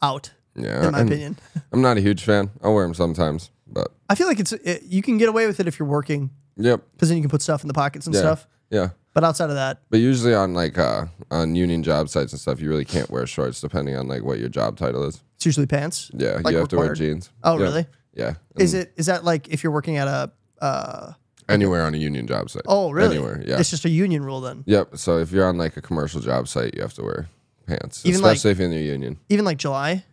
out, yeah, in my I'm, opinion. I'm not a huge fan. I'll wear them sometimes, but I feel like it's it, you can get away with it if you're working. Yep. Because then you can put stuff in the pockets and yeah. stuff. Yeah. But outside of that. But usually on like uh, on union job sites and stuff, you really can't wear shorts depending on like what your job title is. It's usually pants. Yeah. Like you have required. to wear jeans. Oh, yep. really? Yeah. And is it is that like if you're working at a... Uh, Anywhere on a union job site. Oh, really? Anywhere, yeah. It's just a union rule then. Yep. So if you're on like a commercial job site, you have to wear pants, even especially like, if you're in the union. Even like July?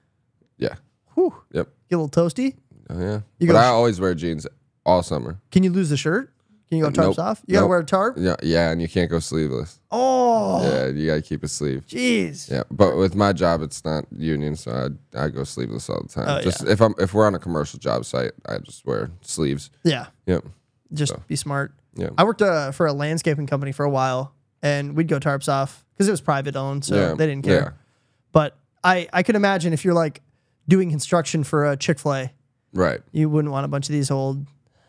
Yeah. Whew. Yep. Get a little toasty? Oh, yeah. You but I always wear jeans all summer. Can you lose the shirt? Can you go tarps nope. off? You nope. got to wear a tarp? Yeah, yeah, and you can't go sleeveless. Oh. Yeah, you got to keep a sleeve. Jeez. Yeah, but with my job, it's not union, so I, I go sleeveless all the time. Oh, just yeah. if, I'm, if we're on a commercial job site, I just wear sleeves. Yeah. Yep. Just so. be smart. Yeah. I worked uh, for a landscaping company for a while, and we'd go tarps off because it was private owned, so yeah. they didn't care. Yeah. But I, I could imagine if you're like doing construction for a Chick-fil-A, right? You wouldn't want a bunch of these old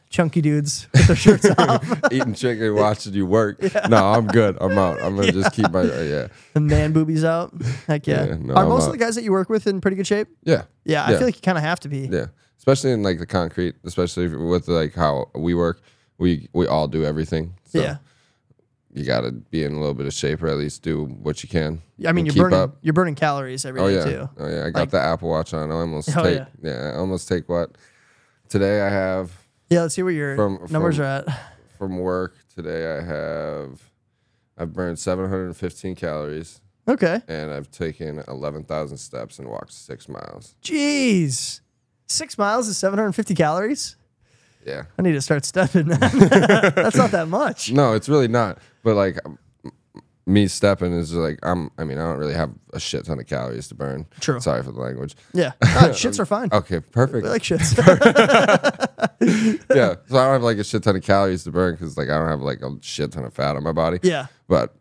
chunky dudes with their shirts off, eating chicken, watching you work. Yeah. No, I'm good. I'm out. I'm gonna yeah. just keep my uh, yeah. the man boobies out. Heck yeah. yeah no, Are I'm most out. of the guys that you work with in pretty good shape? Yeah. Yeah. I yeah. feel like you kind of have to be. Yeah. Especially in like the concrete, especially with like how we work, we we all do everything. So yeah, you gotta be in a little bit of shape, or at least do what you can. I mean, you're burning up. you're burning calories every oh, day yeah. too. Oh yeah, I got like, the Apple Watch on. I almost oh, take yeah. yeah, I almost take what today I have. Yeah, let's see where your from, numbers from, are at. From work today, I have I've burned seven hundred fifteen calories. Okay, and I've taken eleven thousand steps and walked six miles. Jeez. Six miles is seven hundred fifty calories? Yeah. I need to start stepping. That's not that much. No, it's really not. But like me stepping is like, I'm, I mean, I don't really have a shit ton of calories to burn. True. Sorry for the language. Yeah. Oh, shits are fine. Okay, perfect. We like shits. Yeah. So I don't have like a shit ton of calories to burn because like I don't have like a shit ton of fat on my body. Yeah. But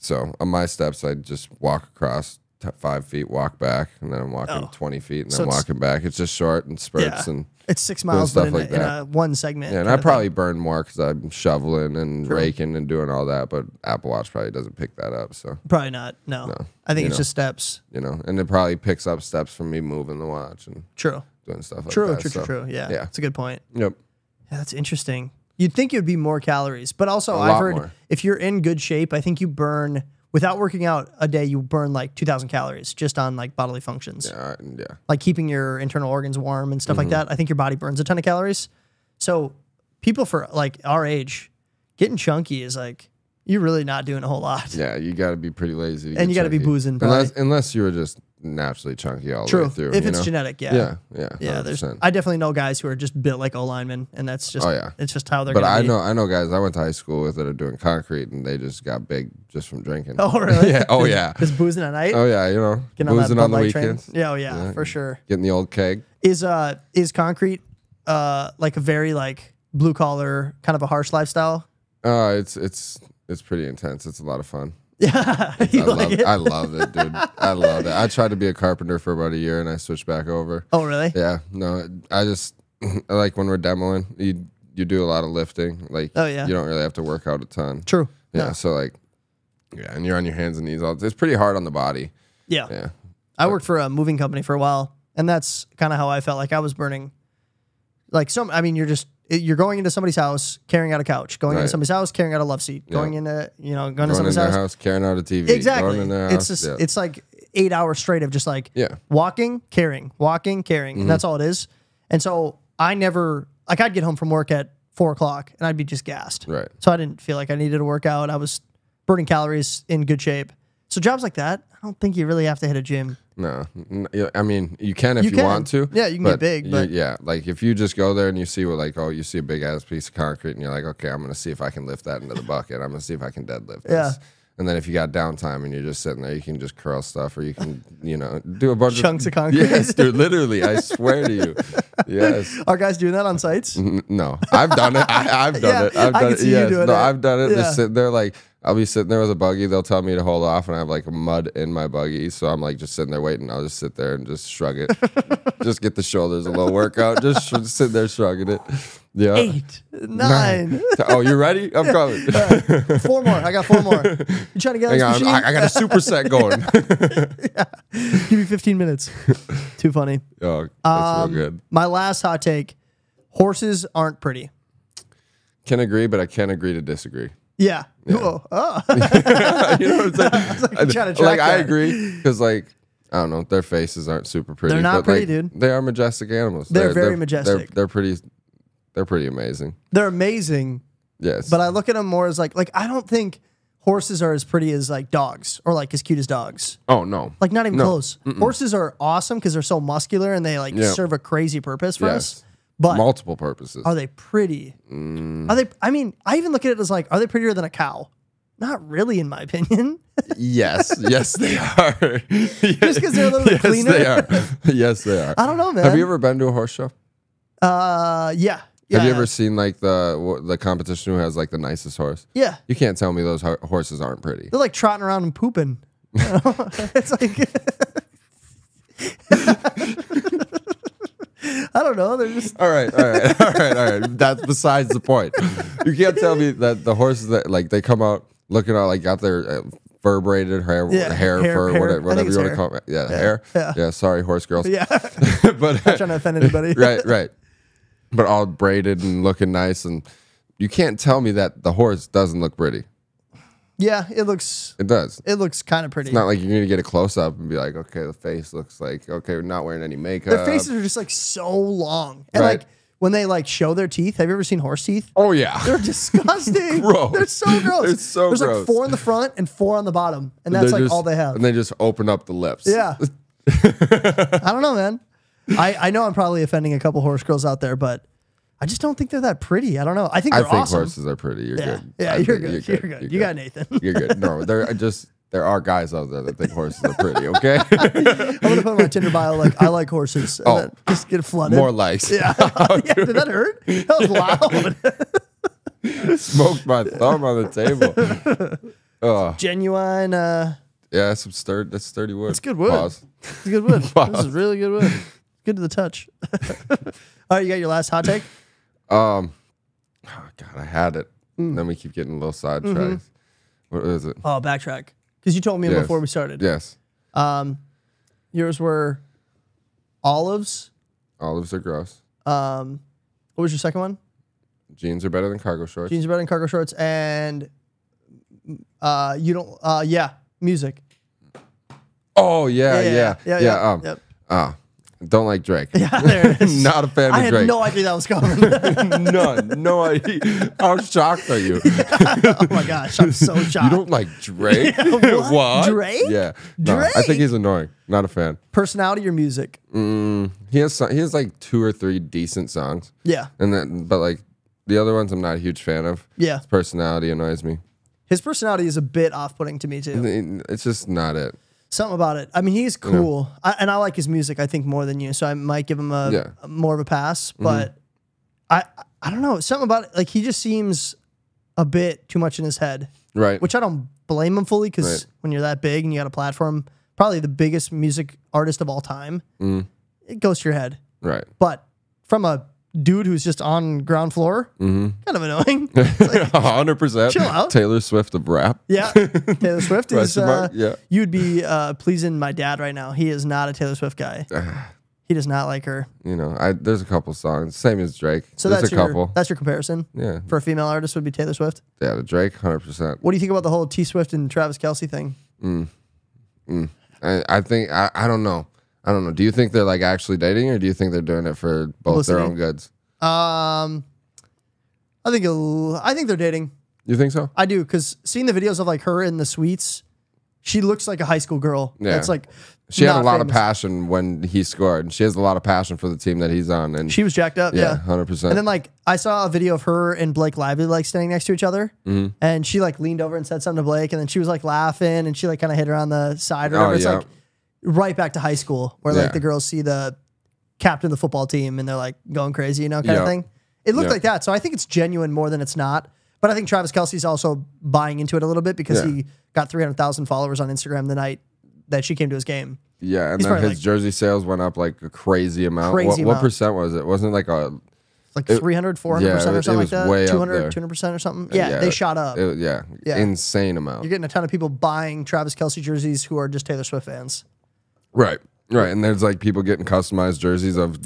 so on my steps, I just walk across five feet, walk back, and then I'm walking oh. twenty feet, and so then walking back. It's just short and spurts, yeah. and it's six miles stuff in, like a, in a one segment. Yeah, and I probably thing. burn more because I'm shoveling and True. raking and doing all that. But Apple Watch probably doesn't pick that up. So probably not. No, no. I think you it's know, just steps. You know, and it probably picks up steps from me moving the watch and true doing stuff like true, that. True, true, so, true. Yeah, yeah, it's a good point. Yep. Yeah, that's interesting. You'd think it would be more calories, but also I've heard more. if you're in good shape, I think you burn without working out a day, you burn like two thousand calories just on like bodily functions. Yeah, yeah. Like keeping your internal organs warm and stuff mm-hmm. like that. I think your body burns a ton of calories. So people for like our age, getting chunky is like, you're really not doing a whole lot. Yeah, you got to be pretty lazy. And you got to be boozing. Unless, unless you were just naturally chunky all True. the way through. If you it's know? genetic, yeah. Yeah, yeah. yeah there's, I definitely know guys who are just built like O-linemen, and that's just, oh, yeah. it's just how they're going to be. But I know, I know guys I went to high school with that are doing concrete, and they just got big just from drinking. Oh, really? yeah. Oh, yeah. Just boozing at night? Oh, yeah, you know. Getting boozing on, on the weekends. Yeah, oh, yeah, yeah, for sure. Getting the old keg. Is, uh, is concrete uh, like a very like blue-collar, kind of a harsh lifestyle? Uh, it's it's... It's pretty intense. It's a lot of fun. Yeah, I, like love, it? I love it, dude. I love it. I tried to be a carpenter for about a year, and I switched back over. Oh, really? Yeah. No, I just like when we're demoing, you you do a lot of lifting. Like, oh yeah, you don't really have to work out a ton. True. Yeah. No. So like, yeah, and you're on your hands and knees all. It's pretty hard on the body. Yeah. Yeah. I but, worked for a moving company for a while, and that's kind of how I felt like I was burning. Like some, I mean, you're just. You're going into somebody's house, carrying out a couch. Going right. into somebody's house, carrying out a love seat. Going yep. into, you know, going, going to somebody's in their house. house, carrying out a T V. Exactly. Going in their it's house, just, yeah. it's like eight hours straight of just like yeah. walking, carrying, walking, carrying. Mm-hmm. And that's all it is. And so I never, like I'd get home from work at four o'clock and I'd be just gassed. Right. So I didn't feel like I needed to work out. I was burning calories in good shape. So jobs like that, I don't think you really have to hit a gym. No, I mean you can if you, you can. want to. Yeah, you can get big. But you, yeah, like if you just go there and you see what, like, oh, you see a big ass piece of concrete, and you're like, okay, I'm gonna see if I can lift that into the bucket. I'm gonna see if I can deadlift this. Yeah. And then if you got downtime and you're just sitting there, you can just curl stuff, or you can, you know, do a bunch chunks of chunks of concrete. Yes, dude, literally, I swear to you. Yes. Are guys doing that on sites? No, I've done it. I, I've done yeah, it. I've done I can it. See yes. you doing no, it. I've done it. Yeah. Just sitting there like. I'll be sitting there with a buggy. They'll tell me to hold off, and I have like mud in my buggy. So I'm like just sitting there waiting. I'll just sit there and just shrug it. Just get the shoulders a little workout. Just sh sit there shrugging it. Yeah. Eight, nine. nine. Oh, you ready? I'm coming. Right. Four more. I got four more. You trying to get Hang on, machine? I, I got a superset going. yeah. Give me fifteen minutes. Too funny. Oh, that's um, real good. My last hot take: horses aren't pretty. Can agree, but I can't agree to disagree. Yeah. yeah. Cool. Oh. you know what I'm saying? Like, I'm trying to track like I agree because, like, I don't know, their faces aren't super pretty. They're not but pretty, like, dude. They are majestic animals. They're, they're very they're, majestic. They're, they're pretty. They're pretty amazing. They're amazing. Yes. But I look at them more as like, like I don't think horses are as pretty as like dogs or like as cute as dogs. Oh no. Like not even no. close. Mm-mm. Horses are awesome because they're so muscular and they like yeah. serve a crazy purpose for yes. us. But multiple purposes. Are they pretty? Mm. Are they? I mean, I even look at it as like, are they prettier than a cow? Not really, in my opinion. yes, yes, they are. Just because they're a little yes, cleaner. They are. Yes, they are. I don't know, man. Have you ever been to a horse show? Uh, yeah. yeah Have you ever seen like the the competition who has like the nicest horse? Yeah. You can't tell me those ho horses aren't pretty. They're like trotting around and pooping. You know? It's like. I don't know. They're just all right, all right, all right, all right. That's besides the point. You can't tell me that the horses that like they come out looking all like got their uh, fur braided hair, yeah. hair, hair, fur, hair. whatever, whatever you want to call it. Yeah, yeah. hair. Yeah. yeah, sorry, horse girls. Yeah, but not trying to offend anybody. right, right. But all braided and looking nice, and you can't tell me that the horse doesn't look pretty. Yeah, it looks. It does. It looks kind of pretty. It's not like you're going to get a close up and be like, okay, the face looks like okay, we're not wearing any makeup. Their faces are just like so long, and right. like when they like show their teeth. Have you ever seen horse teeth? Oh yeah, they're disgusting. gross. They're so gross. They're so There's gross. like four in the front and four on the bottom, and that's they're like just, all they have. And they just open up the lips. Yeah. I don't know, man. I I know I'm probably offending a couple horse girls out there, but. I just don't think they're that pretty. I don't know. I think they're I think awesome. horses are pretty. You're yeah. good. Yeah, you're good. You're good. You're good. You're good. You got Nathan. You're good. No, there just there are guys out there that think horses are pretty. Okay. I'm gonna put on my Tinder bio like I like horses. And oh, just get flooded. More likes. Yeah. oh, yeah. Did that hurt? That was loud. Smoked my thumb on the table. Oh. Genuine. Uh, yeah, that's some sturdy. That's sturdy wood. It's good wood. Pause. It's good wood. Pause. This is really good wood. Good to the touch. All right, you got your last hot take. Um, oh God, I had it. Mm. Then we keep getting little sidetracks. Mm-hmm. What is it? Oh, backtrack. Because you told me yes. before we started. Yes. Um, yours were olives. Olives are gross. Um, what was your second one? Jeans are better than cargo shorts. Jeans are better than cargo shorts, and uh, you don't. Uh, yeah, music. Oh yeah, yeah, yeah, yeah. yeah, yeah, yeah. Um, yep. uh, don't like Drake. Yeah, there it is. Not a fan of Drake. I had no idea that was coming. None, no idea. How shocked are you? Yeah. Oh my gosh, I'm so shocked. You don't like Drake? Yeah, what? what? Drake? Yeah, no, Drake. I think he's annoying. Not a fan. Personality or music? Mm, he has he has like two or three decent songs. Yeah, and then but like the other ones I'm not a huge fan of. Yeah, his personality annoys me. His personality is a bit off-putting to me too. It's just not it. Something about it. I mean, he's cool, yeah. I, and I like his music. I think more than you, so I might give him a, yeah. a more of a pass. But mm-hmm. I, I don't know. Something about it. Like he just seems a bit too much in his head, right? Which I don't blame him fully because right. when you're that big and you got a platform, probably the biggest music artist of all time, mm. it goes to your head, right? But from a dude who's just on ground floor, mm-hmm. kind of annoying. one hundred percent. Chill out. Taylor Swift of rap. Yeah. Taylor Swift is, uh, yeah. you'd be uh, pleasing my dad right now. He is not a Taylor Swift guy. He does not like her. You know, I, there's a couple songs. Same as Drake. So there's that's a your, couple. That's your comparison? Yeah. For a female artist would be Taylor Swift? Yeah, to Drake, one hundred percent. What do you think about the whole T-Swift and Travis Kelsey thing? Mm. Mm. I, I think, I, I don't know. I don't know. Do you think they're like actually dating, or do you think they're doing it for both Listening. their own goods? Um, I think it'll, I think they're dating. You think so? I do, because seeing the videos of like her in the suites, she looks like a high school girl. Yeah, it's like she had a lot famous. of passion when he scored. She has a lot of passion for the team that he's on, and she was jacked up. Yeah, hundred yeah. percent. And then like I saw a video of her and Blake Lively like standing next to each other, mm-hmm. and she like leaned over and said something to Blake, and then she was like laughing, and she like kind of hit her on the side or whatever. Oh, it's yeah. like. Right back to high school, where yeah. like the girls see the captain of the football team and they're like going crazy, you know, kind yep. of thing. It looked yep. like that, so I think it's genuine more than it's not. But I think Travis Kelsey's also buying into it a little bit because yeah. he got three hundred thousand followers on Instagram the night that she came to his game. Yeah, and He's then his like, jersey sales went up like a crazy amount. Crazy what, amount. What percent was it? Wasn't it like a like it, three hundred, four hundred yeah, percent or something like that? two hundred, two hundred percent or something. Yeah, yeah they it, shot up. It, yeah, yeah, insane amount. You're getting a ton of people buying Travis Kelsey jerseys who are just Taylor Swift fans. Right, right, and there's like people getting customized jerseys of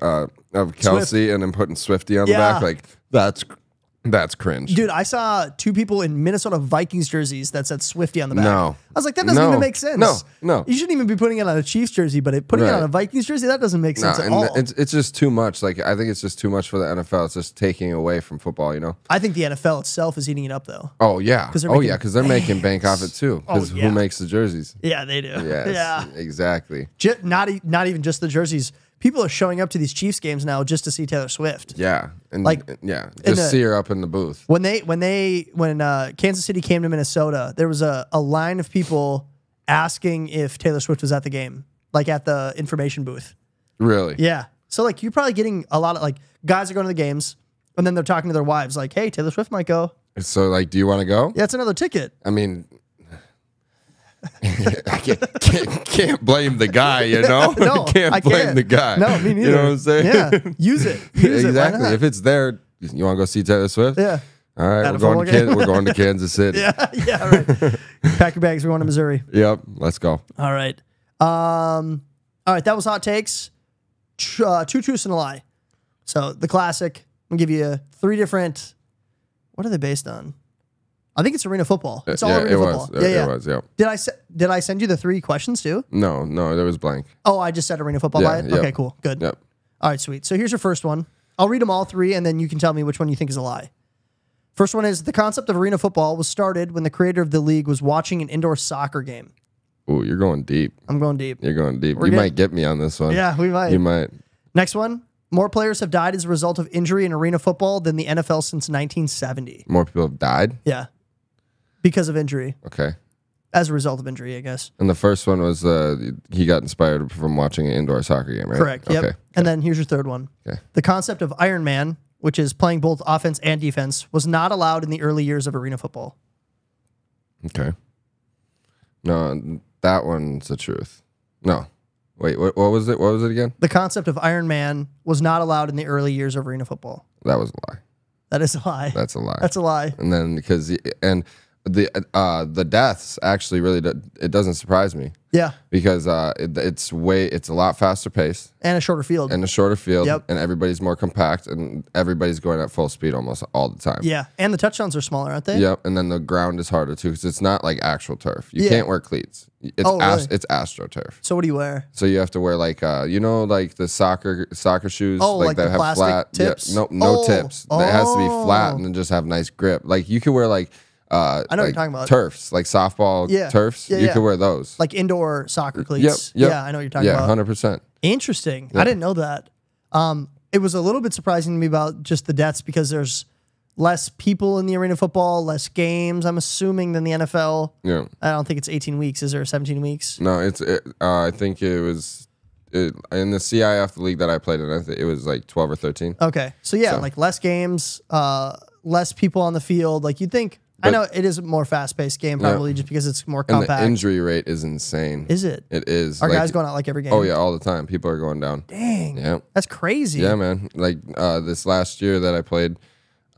uh, of Kelsey Swift. and then putting Swiftie on yeah. the back. Like that's that's cringe, dude. I saw two people in Minnesota Vikings jerseys that said Swiftie on the back. No, I was like, that doesn't no. even make sense. No, no, you shouldn't even be putting it on a Chiefs jersey, but it, putting right. it on a Vikings jersey, that doesn't make sense no, at and all. It's it's just too much. Like I think it's just too much for the N F L. It's just taking away from football. You know, I think the N F L itself is eating it up though. Oh yeah, oh yeah, because they're making bank off it too. Because oh, yeah. who makes the jerseys? Yeah, they do. Yes, yeah, exactly. Just, not e not even just the jerseys. People are showing up to these Chiefs games now just to see Taylor Swift. Yeah, and like yeah, just the, see her up in the booth. When they when they when uh, Kansas City came to Minnesota, there was a a line of people asking if Taylor Swift was at the game, like at the information booth. Really? Yeah. So like you're probably getting a lot of like guys are going to the games, and then they're talking to their wives like, "Hey, Taylor Swift might go." So like, do you want to go? Yeah, it's another ticket. I mean. I can't, can't, can't blame the guy, you know? No, can't I blame can't. the guy. No, me neither. You know what I'm saying? Yeah, use it. Use exactly. It, if it's there, you want to go see Taylor Swift? Yeah. All right, we're going, to we're going to Kansas City. Yeah, yeah, right. Pack your bags. We're going to Missouri. Yep, let's go. All right. Um, all right, that was Hot Takes. Uh, two truths and a lie. So the classic. I'm going to give you three different... What are they based on? I think it's arena football. It's all yeah, arena it football. Was. Yeah, yeah, it was. Yeah. Did I did I send you the three questions too? No, no, there was blank. Oh, I just said arena football. Yeah, by it? Yep. Okay, cool, good. Yep. All right, sweet. So here's your first one. I'll read them all three, and then you can tell me which one you think is a lie. First one is the concept of arena football was started when the creator of the league was watching an indoor soccer game. Ooh, you're going deep. I'm going deep. You're going deep. We're you good. might get me on this one. Yeah, we might. You might. Next one. More players have died as a result of injury in arena football than the N F L since nineteen seventy. More people have died? Yeah. Because of injury. Okay. As a result of injury, I guess. And the first one was uh, he got inspired from watching an indoor soccer game, right? Correct, yep. Okay. And then here's your third one. Okay. The concept of Iron Man, which is playing both offense and defense, was not allowed in the early years of arena football. Okay. No, that one's the truth. No. Wait, what, what was it? What was it again? The concept of Iron Man was not allowed in the early years of arena football. That was a lie. That is a lie. That's a lie. That's a lie. And then because... and. the uh, the deaths actually really do, it doesn't surprise me. Yeah, because uh, it, it's way it's a lot faster pace and a shorter field and a shorter field. Yep. And everybody's more compact and everybody's going at full speed almost all the time. Yeah, and the touchdowns are smaller, aren't they? Yep, and then the ground is harder too because it's not like actual turf. You yeah. can't wear cleats. It's oh, really? It's AstroTurf. So what do you wear? So you have to wear like uh, you know, like the soccer soccer shoes. Oh, like, like that the have plastic flat tips. Yeah, no, no oh. tips. Oh. It has to be flat and then just have nice grip. Like you could wear like. Uh, I know like what you're talking about. Turfs, like softball yeah. turfs. Yeah, you yeah. could wear those. Like indoor soccer cleats. Yep, yep. Yeah, I know what you're talking yeah, about. Yeah, one hundred percent. Interesting. Yeah. I didn't know that. Um, it was a little bit surprising to me about just the deaths because there's less people in the arena football, less games, I'm assuming, than the N F L. Yeah. I don't think it's eighteen weeks. Is there seventeen weeks? No, it's. It, uh, I think it was it, in the C I F, the league that I played in, I think it was like twelve or thirteen. Okay. So, yeah, so. like less games, uh, less people on the field. Like you'd think. But I know it is a more fast-paced game, probably yeah. just because it's more compact. And the injury rate is insane. Is it? It is. Are like, guys going out like every game? Oh yeah, all the time. People are going down. Dang. Yeah. That's crazy. Yeah, man. Like uh, this last year that I played,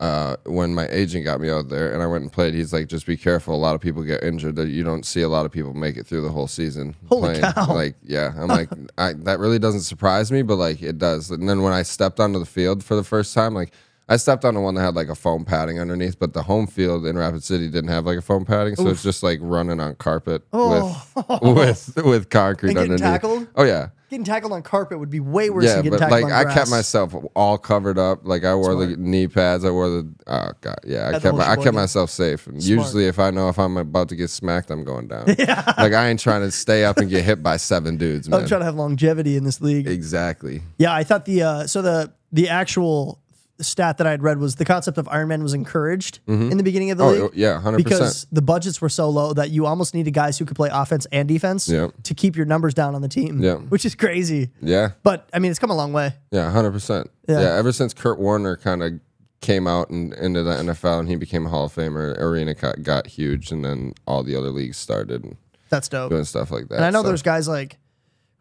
uh, when my agent got me out there and I went and played, he's like, "Just be careful. A lot of people get injured. You don't see a lot of people make it through the whole season." Holy playing. cow! Like, yeah. I'm like, I, that really doesn't surprise me, but like it does. And then when I stepped onto the field for the first time, like. I stepped on the one that had like a foam padding underneath, but the home field in Rapid City didn't have like a foam padding, so Oof. it's just like running on carpet oh. with, with with concrete and getting underneath. Tackled? Oh yeah, getting tackled on carpet would be way worse yeah, than getting tackled like, on grass. Yeah, but like I kept myself all covered up. Like I wore Smart. the knee pads. I wore the oh god, yeah. I That's kept my, I kept myself safe. And usually, if I know if I'm about to get smacked, I'm going down. Yeah. Like I ain't trying to stay up and get hit by seven dudes. Man. I'm trying to have longevity in this league. Exactly. Yeah, I thought the uh, so the the actual. stat that I'd read was the concept of Iron Man was encouraged mm-hmm. in the beginning of the oh, league. Yeah, one hundred percent. Because the budgets were so low that you almost needed guys who could play offense and defense yep. to keep your numbers down on the team, yep. which is crazy. Yeah. But, I mean, it's come a long way. Yeah, one hundred percent. Yeah, yeah ever since Kurt Warner kind of came out and into the N F L and he became a Hall of Famer, arena got, got huge, and then all the other leagues started. And That's dope. Doing stuff like that. And I know so. there's guys like,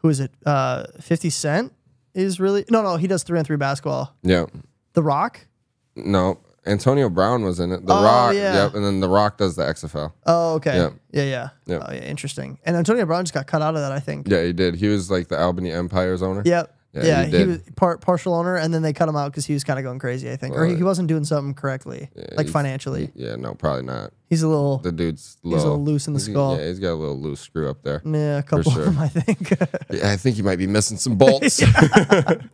who is it, uh, fifty Cent is really... No, no, he does three-on-three basketball. Yeah. The Rock? No. Antonio Brown was in it. The oh, Rock. Yeah. Yep. And then The Rock does the X F L. Oh, okay. Yep. Yeah, yeah. Yep. Oh, yeah. Interesting. And Antonio Brown just got cut out of that, I think. Yeah, he did. He was like the Albany Empire's owner. Yep. Yeah, yeah he, he was part, partial owner, and then they cut him out because he was kind of going crazy, I think. Well, or he, he wasn't doing something correctly, yeah, like financially. He, yeah, no, probably not. He's a little... The dude's little, he's a little loose in the skull. Yeah, he's got a little loose screw up there. Yeah, a couple sure. of them, I think. yeah, I think he might be missing some bolts.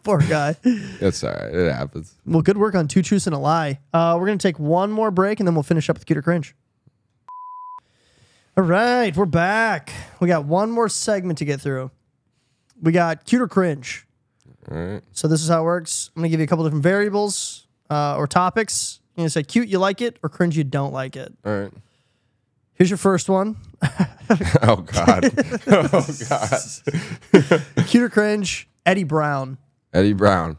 Poor guy. That's all right. It happens. Well, good work on Two Truths and a Lie. Uh, we're going to take one more break, and then we'll finish up with Cute or Cringe. All right, we're back. We got one more segment to get through. We got Cute or Cringe. All right. So this is how it works. I'm going to give you a couple different variables uh, or topics. You're going to say cute, you like it, or cringe, you don't like it. All right. Here's your first one. oh, God. Oh, God. Cute or cringe, Eddie Brown. Eddie Brown.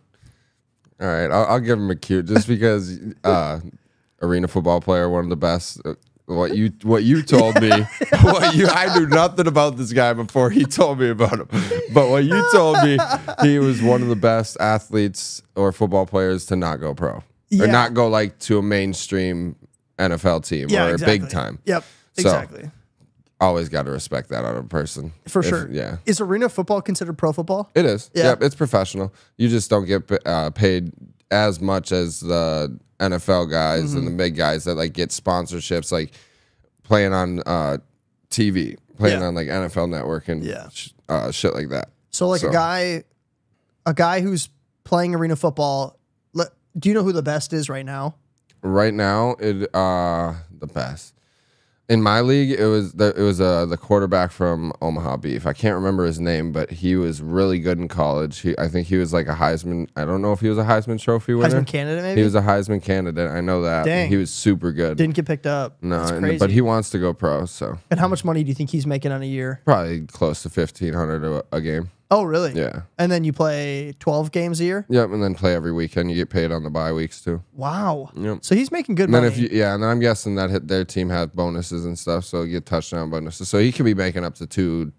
All right. I'll, I'll give him a cute just because uh, arena football player, one of the best. Uh, What you what you told me, what you I knew nothing about this guy before he told me about him. But what you told me, he was one of the best athletes or football players to not go pro yeah. or not go like to a mainstream N F L team yeah, or exactly. a big time. Yep, so, exactly. Always got to respect that on a person for if, sure. Yeah, is arena football considered pro football? It is. Yeah. Yep, it's professional. You just don't get uh, paid as much as the N F L guys mm-hmm. and the big guys that like get sponsorships, like playing on uh, T V, playing yeah. on like N F L Network and yeah. sh uh, shit like that. So like so. a guy, a guy who's playing arena football. Do you know who the best is right now? Right now, it uh, the best in my league. It was the, it was uh, the quarterback from Omaha Beef. I can't remember his name, but he was really good in college. He, I think he was like a Heisman. I don't know if he was a Heisman Trophy winner. Heisman candidate, maybe? He was a Heisman candidate. I know that. Dang. He was super good. Didn't get picked up. No, That's crazy. And, but he wants to go pro. So. And how much money do you think he's making on a year? Probably close to fifteen hundred a, a game. Oh, really? Yeah. And then you play twelve games a year? Yep, and then play every weekend. You get paid on the bye weeks, too. Wow. Yep. So he's making good and money. Then if you, yeah, and then I'm guessing that hit their team had bonuses and stuff, so you get touchdown bonuses. So he could be making up to two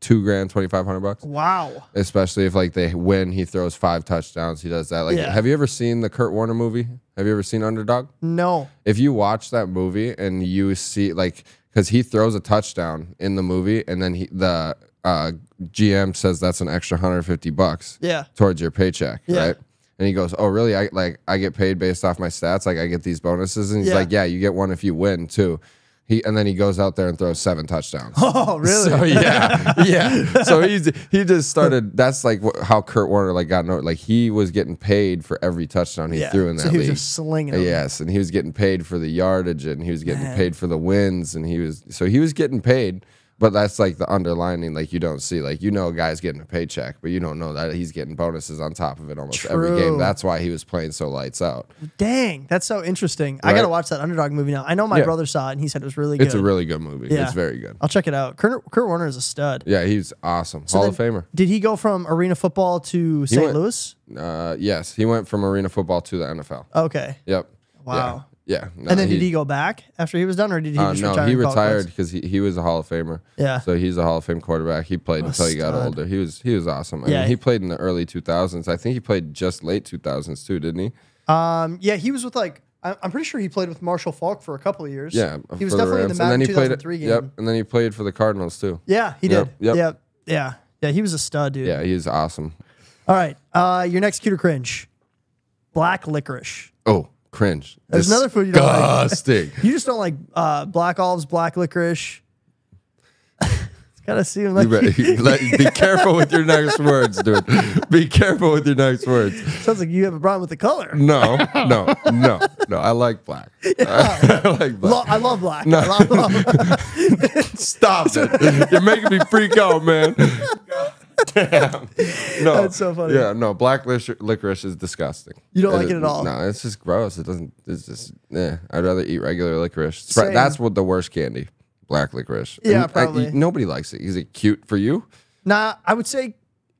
two grand, twenty-five hundred bucks. Wow. Especially if like they win, he throws five touchdowns. He does that. Like, yeah. Have you ever seen the Kurt Warner movie? Have you ever seen Underdog? No. If you watch that movie and you see like, because he throws a touchdown in the movie, and then he, the uh, G M says that's an extra one hundred fifty bucks. Yeah. Towards your paycheck, yeah. Right? And he goes, "Oh, really? I like I get paid based off my stats. Like I get these bonuses." And he's yeah. like, "Yeah, you get one if you win too." He and then he goes out there and throws seven touchdowns. Oh, really? So, yeah, yeah. So he he just started. That's like how Kurt Warner like got noticed. Like he was getting paid for every touchdown he yeah. threw in that league. So he was league. just slinging them. Yes, and he was getting paid for the yardage, and he was getting Man. paid for the wins, and he was so he was getting paid. But that's like the underlining, like you don't see, like you know, a guy's getting a paycheck, but you don't know that he's getting bonuses on top of it almost True. every game. That's why he was playing so lights out. Dang, that's so interesting. Right? I gotta watch that Underdog movie now. I know my yeah. brother saw it and he said it was really good. It's a really good movie. Yeah. It's very good. I'll check it out. Kurt, Kurt Warner is a stud. Yeah, he's awesome. So Hall of Famer. Did he go from arena football to Saint Louis? Uh, yes, he went from arena football to the N F L. Okay. Yep. Wow. Yeah. Yeah, no, and then he, did he go back after he was done, or did he uh, just no, retire? No, he retired because he, he was a Hall of Famer. Yeah, so he's a Hall of Fame quarterback. He played oh, until stud. he got older. He was he was awesome. I yeah, mean, he played in the early two thousands. I think he played just late two thousands too, didn't he? Um, yeah, he was with like I'm pretty sure he played with Marshall Faulk for a couple of years. Yeah, he was definitely the in the Madden two thousand three game. Yep, and then he played for the Cardinals too. Yeah, he did. Yep, yep. yep, yeah, yeah. He was a stud, dude. Yeah, he was awesome. All right, uh, your next cute or cringe, black licorice. Oh. Cringe. There's Disgusting. another food you don't like. You just don't like uh, black olives, black licorice. It's gotta seem like you you let, be careful with your next words, dude. Be careful with your next words. Sounds like you have a problem with the color. No, no, no, no. I like black. Yeah. I like black. Lo I love black. No. I love, love. Stop it! You're making me freak out, man. Damn. No, that's so funny. Yeah, no, black licorice is disgusting. You don't it, like it at all? No, it's just gross. It doesn't. It's just. Yeah, I'd rather eat regular licorice. Same. That's what the worst candy, black licorice. Yeah, and probably I, nobody likes it. Is it cute for you? Nah, I would say,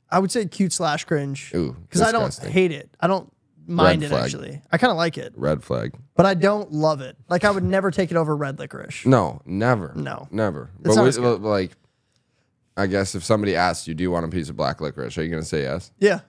I would say cute slash cringe. Ooh, because I don't hate it. I don't mind it actually. I kind of like it. Red flag. But I don't love it. Like I would never take it over red licorice. No, never. No, never. It's but we, like. I guess if somebody asks you, do you want a piece of black licorice? Are you going to say yes? Yeah.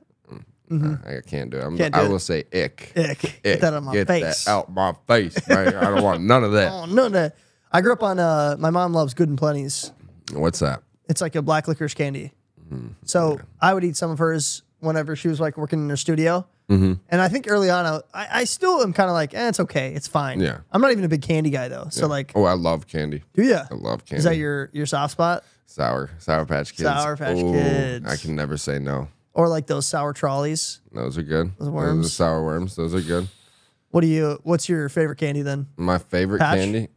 Mm-hmm. uh, I can't do it. I'm, can't do I will it. say ick. Ick. Ick. Get that out of my Get face. That out my face. Right? I don't want none of that. Oh, none of that. I grew up on, uh, my mom loves Good and Plenty's. What's that? It's like a black licorice candy. Mm-hmm. So yeah. I would eat some of hers whenever she was like working in her studio. Mm-hmm. And I think early on, I, I still am kind of like, eh, it's okay. It's fine. Yeah. I'm not even a big candy guy though. So yeah. like. Oh, I love candy. Do ya? I love candy. Is that your, your soft spot? Sour, Sour Patch Kids. Sour Patch Ooh, Kids. I can never say no. Or like those sour trolleys. Those are good. Those worms. Those are sour worms. Those are good. What do you? What's your favorite candy then? My favorite Patch? candy,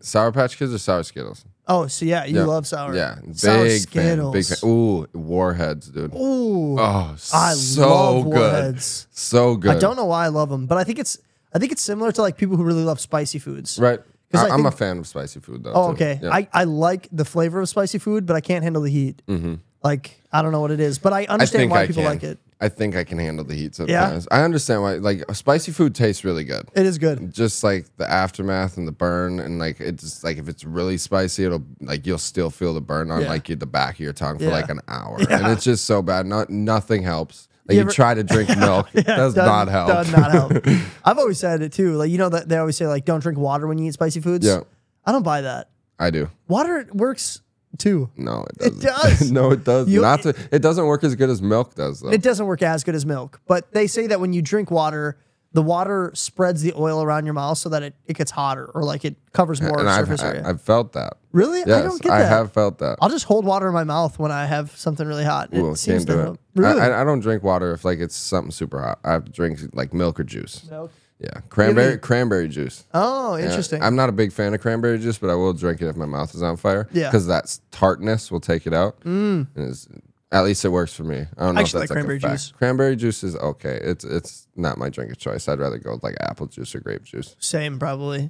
Sour Patch Kids or Sour Skittles. Oh, so yeah, you yeah. love sour. Yeah, sour big Skittles. Fan, big fan. Ooh, Warheads, dude. Ooh, oh, I so love good. Warheads. So good. I don't know why I love them, but I think it's I think it's similar to like people who really love spicy foods, right? I I'm think, a fan of spicy food, though. Oh, too. okay. Yeah. I, I like the flavor of spicy food, but I can't handle the heat. Mm-hmm. Like, I don't know what it is, but I understand I why I people can. like it. I think I can handle the heat sometimes. Yeah? I understand why. Like, spicy food tastes really good. It is good. Just, like, the aftermath and the burn. And, like, it's like if it's really spicy, it'll like you'll still feel the burn on, yeah. like, the back of your tongue for, yeah. like, an hour. Yeah. And it's just so bad. Not Nothing helps. Like you, you ever, try to drink milk, yeah, does done, not help. Does not help. I've always said it too. Like you know that they always say like don't drink water when you eat spicy foods. Yeah, I don't buy that. I do. Water works too. No, it doesn't. It does. No, it does you, not. It, to, it doesn't work as good as milk does though. It doesn't work as good as milk. But they say that when you drink water, the water spreads the oil around your mouth so that it, it gets hotter or like it covers more and surface I've, area. I've felt that. Really? Yes, I don't get that. I have felt that. I'll just hold water in my mouth when I have something really hot. Ooh, it seems to help. Really? I, I don't drink water if like it's something super hot. I drink like milk or juice. Milk. Yeah, cranberry cranberry juice. Oh, interesting. Yeah. I'm not a big fan of cranberry juice, but I will drink it if my mouth is on fire. Yeah, because that tartness will take it out. Mm. And it's, at least it works for me. I don't know I if that's like cranberry like a juice. Fact. Cranberry juice is okay. It's it's not my drink of choice. I'd rather go with like apple juice or grape juice. Same probably.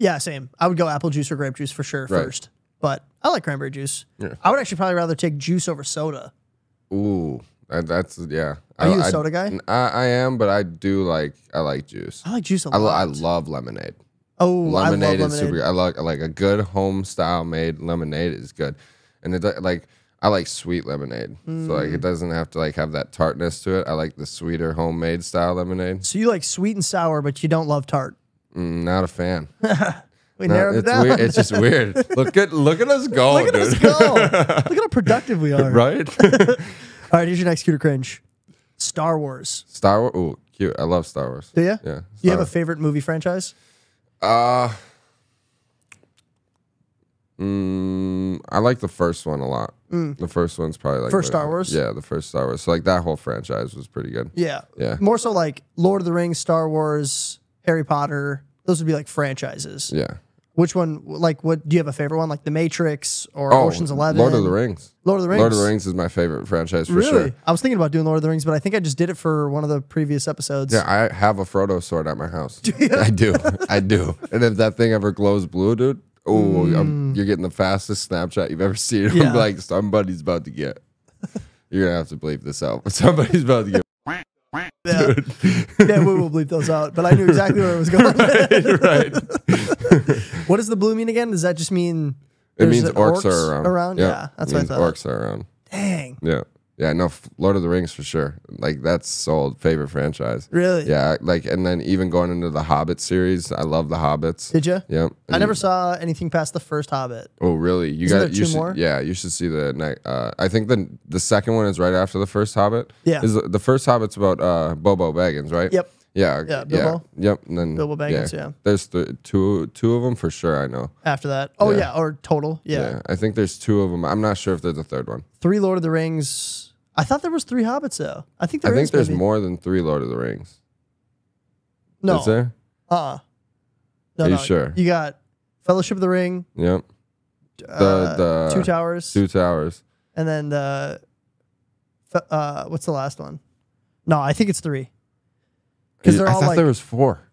Yeah, same. I would go apple juice or grape juice for sure right. first. But I like cranberry juice. Yeah. I would actually probably rather take juice over soda. Ooh, that's yeah. Are I, you a soda I, guy? I, I am, but I do like I like juice. I like juice a lot. I, lo I love lemonade. Oh, lemonade, I love lemonade. is super. I like like a good home style made lemonade is good, and it like I like sweet lemonade. Mm. So like it doesn't have to like have that tartness to it. I like the sweeter homemade style lemonade. So you like sweet and sour, but you don't love tart? Mm, not a fan. We no, narrowed it down. Weird. It's just weird. Look at look at us go. Look at dude. us go. Look at how productive we are. Right? All right, here's your next cute or cringe. Star Wars. Star Wars. Ooh, cute. I love Star Wars. Do you? Yeah. Star you have Wars. a favorite movie franchise? Uh mm, I like the first one a lot. Mm. The first one's probably like first Star Wars. Yeah, the first Star Wars. So like that whole franchise was pretty good. Yeah. Yeah. More so like Lord of the Rings, Star Wars, Harry Potter. Those would be like franchises. Yeah. Which one, like, what, do you have a favorite one? Like The Matrix or oh, Ocean's Eleven? Lord of the Rings. Lord of the Rings. Lord of the Rings is my favorite franchise for really? sure. I was thinking about doing Lord of the Rings, but I think I just did it for one of the previous episodes. Yeah, I have a Frodo sword at my house. Do you? I do. I do. And if that thing ever glows blue, dude, oh, mm. you're getting the fastest Snapchat you've ever seen. Yeah. I'm like, somebody's about to get, you're going to have to bleep this out, but somebody's about to get. Yeah. Yeah, we will bleep those out, but I knew exactly where it was going. Right, right. What does the blue mean again? Does that just mean it means orcs, orcs are around? around? Yep. Yeah, that's it what means I thought. Orcs are around. Dang. Yeah, yeah. No, Lord of the Rings for sure. Like that's sold favorite franchise. Really? Yeah. Like, and then even going into the Hobbit series, I love the Hobbits. Did you? Yep. I, I never saw anything past the first Hobbit. Oh, really? You Isn't got there you two should, more? Yeah, you should see the. Uh, I think the the second one is right after the first Hobbit. Yeah. Is the, the first Hobbit's about uh, Bilbo Baggins, right? Yep. Yeah, yeah, Bilbo. Yeah, yep, and then Bilbo Baggins. Yeah, yeah. there's th two two of them for sure. I know. After that, oh yeah, yeah or total, yeah. yeah. I think there's two of them. I'm not sure if there's a third one. Three Lord of the Rings. I thought there was three Hobbits though. I think there I is, think there's maybe. more than three Lord of the Rings. No, is there? Uh-uh. No, Are no, you sure? You got Fellowship of the Ring. Yep. Uh, the, the Two Towers. Two Towers. And then the uh, what's the last one? No, I think it's three. I thought like, there was four.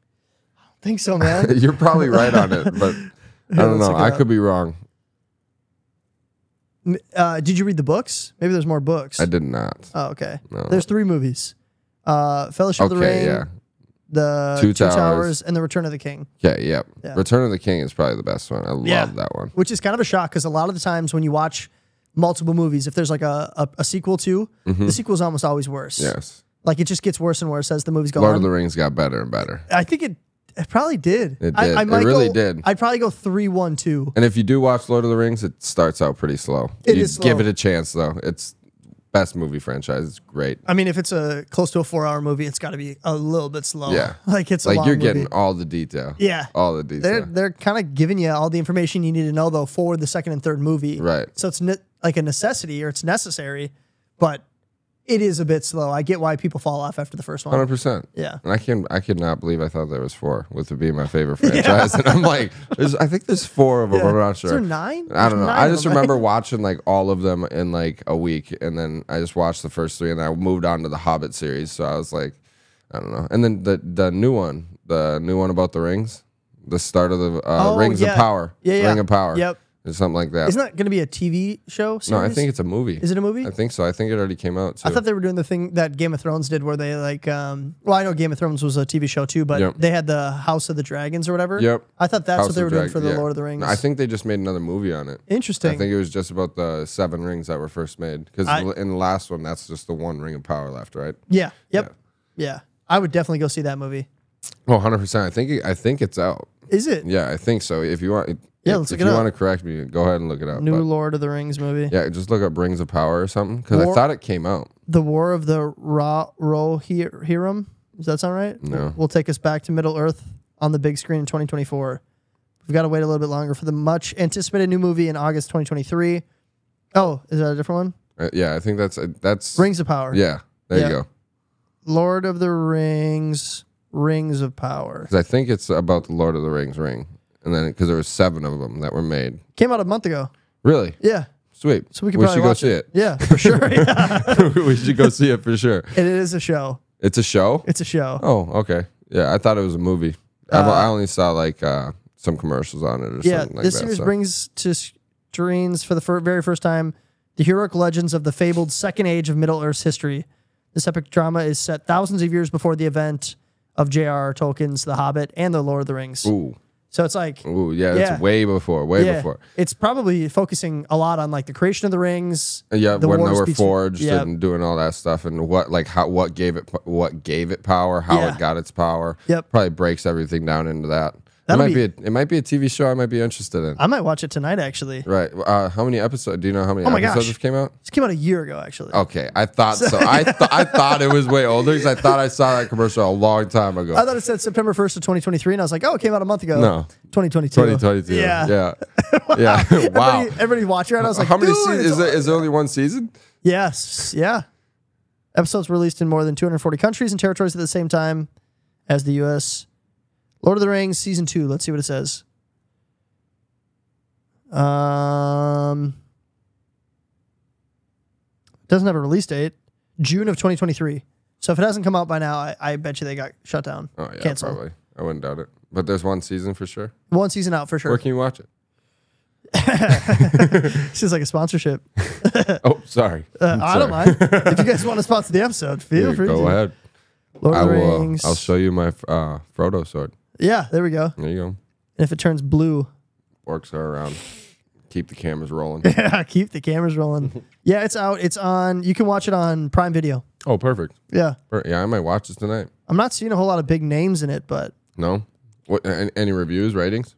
I don't think so, man. You're probably right on it, but I don't know. I could be wrong. Uh, did you read the books? Maybe there's more books. I did not. Oh, okay. No. There's three movies. Uh, Fellowship okay, of the Ring, yeah. the Two, Two Towers. Towers, and the Return of the King. Yeah, yeah, yeah. Return of the King is probably the best one. I love yeah. that one. Which is kind of a shock, because a lot of the times when you watch multiple movies, if there's like a, a, a sequel to, mm-hmm. the sequel is almost always worse. Yes. Like, it just gets worse and worse as the movies go on. Lord of the Rings got better and better. I think it, it probably did. It did. I, I might it really go, did. I'd probably go three, one, two. And if you do watch Lord of the Rings, it starts out pretty slow. It you is slow. Give it a chance, though. It's best movie franchise. It's great. I mean, if it's a close to a four-hour movie, it's got to be a little bit slow. Yeah. Like, it's a Like, long you're movie. getting all the detail. Yeah. All the detail. They're, they're kind of giving you all the information you need to know, though, for the second and third movie. Right. So it's ne like a necessity, or it's necessary, but... It is a bit slow. I get why people fall off after the first one. Hundred percent. Yeah. And I can I could not believe I thought there was four, with it being my favorite franchise. Yeah. And I'm like, there's I think there's four of them. Yeah. I'm not sure. Is there nine? I don't there's know. I just remember watching like all of them in like a week, and then I just watched the first three, and I moved on to the Hobbit series. So I was like, I don't know. And then the the new one, the new one about the rings, the start of the uh, oh, Rings yeah. of Power, yeah, yeah, Ring of Power. Yep. Or something like that. Isn't that going to be a T V show series? No, I think it's a movie. Is it a movie? I think so. I think it already came out, too. I thought they were doing the thing that Game of Thrones did where they, like... Um, well, I know Game of Thrones was a T V show, too, but yep. they had the House of the Dragons or whatever. Yep. I thought that's House what they were Dra doing for the yeah. Lord of the Rings. No, I think they just made another movie on it. Interesting. I think it was just about the seven rings that were first made. Because in the last one, that's just the one ring of power left, right? Yeah. Yep. Yeah. yeah. I would definitely go see that movie. Oh, one hundred percent. I think, I think it's out. Is it? Yeah, I think so. If you want... It, Yeah, let's if look it you up. want to correct me, go ahead and look it up. New but, Lord of the Rings movie. Yeah, just look up Rings of Power or something, because I thought it came out. The War of the Ra Rohirrim. Does that sound right? No. Will take us back to Middle Earth on the big screen in twenty twenty-four. We've got to wait a little bit longer for the much anticipated new movie in August twenty twenty-three. Oh, is that a different one? Uh, yeah, I think that's uh, that's Rings of Power. Yeah, there yeah. you go. Lord of the Rings, Rings of Power. Because I think it's about the Lord of the Rings ring. And then, because there were seven of them that were made. Came out a month ago. Really? Yeah. Sweet. So we can we probably should go watch see it. it. Yeah, for sure. Yeah. We should go see it for sure. And it is a show. It's a show? It's a show. Oh, okay. Yeah, I thought it was a movie. Uh, I only saw, like, uh, some commercials on it or yeah, something like this that. This series so. brings to screens for the fir very first time the heroic legends of the fabled second age of Middle-earth's history. This epic drama is set thousands of years before the event of J R R Tolkien's The Hobbit and The Lord of the Rings. Ooh. So it's like, ooh, yeah, yeah, that's way before, way yeah. before. It's probably focusing a lot on like the creation of the rings. Yeah, the when they were forged yeah. and doing all that stuff, and what like how what gave it what gave it power, how yeah. it got its power. Yep, probably breaks everything down into that. That might be. A, it might be a T V show I might be interested in. I might watch it tonight, actually. Right. Uh, how many episodes? Do you know how many oh my episodes gosh. came out? This came out a year ago, actually. Okay, I thought so. so. I th I thought it was way older because I thought I saw that commercial a long time ago. I thought it said September first of twenty twenty three, and I was like, oh, it came out a month ago. No, twenty twenty two. Twenty twenty two. Yeah. Yeah. wow. Yeah. wow. Everybody, everybody watched it, and I was like, how many seasons? Is there, is there only one season? Yes. Yeah. Episodes released in more than two hundred forty countries and territories at the same time as the U S Lord of the Rings, Season two. Let's see what it says. Um, doesn't have a release date. June of twenty twenty-three. So if it hasn't come out by now, I, I bet you they got shut down. Oh, yeah, canceled. Probably. I wouldn't doubt it. But there's one season for sure? One season out for sure. Where can you watch it? Seems like a sponsorship. oh, sorry. Uh, I sorry. don't mind. If you guys want to sponsor the episode, feel yeah, free go to. Go ahead. Lord of the Rings. I'll show you my uh, Frodo sword. Yeah, there we go. There you go. And if it turns blue, orcs are around. Keep the cameras rolling. Yeah, keep the cameras rolling. Yeah, it's out. It's on. You can watch it on Prime Video. Oh, perfect. Yeah. Yeah, I might watch this tonight. I'm not seeing a whole lot of big names in it, but no. What? Any reviews, ratings?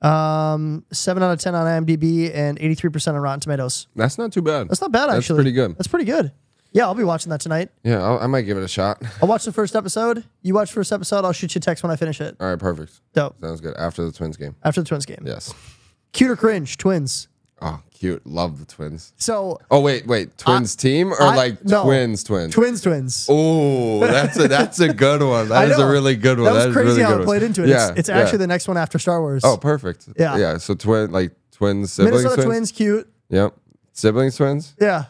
Um, seven out of ten on IMDb and eighty-three percent on Rotten Tomatoes. That's not too bad. That's not bad, actually. That's pretty good. That's pretty good. Yeah, I'll be watching that tonight. Yeah, I'll, I might give it a shot. I'll watch the first episode. You watch the first episode. I'll shoot you a text when I finish it. All right, perfect. Dope. Sounds good. After the Twins game. After the Twins game. Yes. Cute or cringe? Twins. Oh, cute. Love the Twins. So. Oh, wait, wait. Twins I, team or I, like no, twins, twins? Twins, twins. Oh, that's a, that's a good one. That is a really good one. That was that crazy really how it played into it. Yeah, it's it's yeah. actually the next one after Star Wars. Oh, perfect. Yeah. Yeah, so twin, like twins, siblings, Minnesota twins. Twins, cute. Yep. Siblings, twins? Yeah.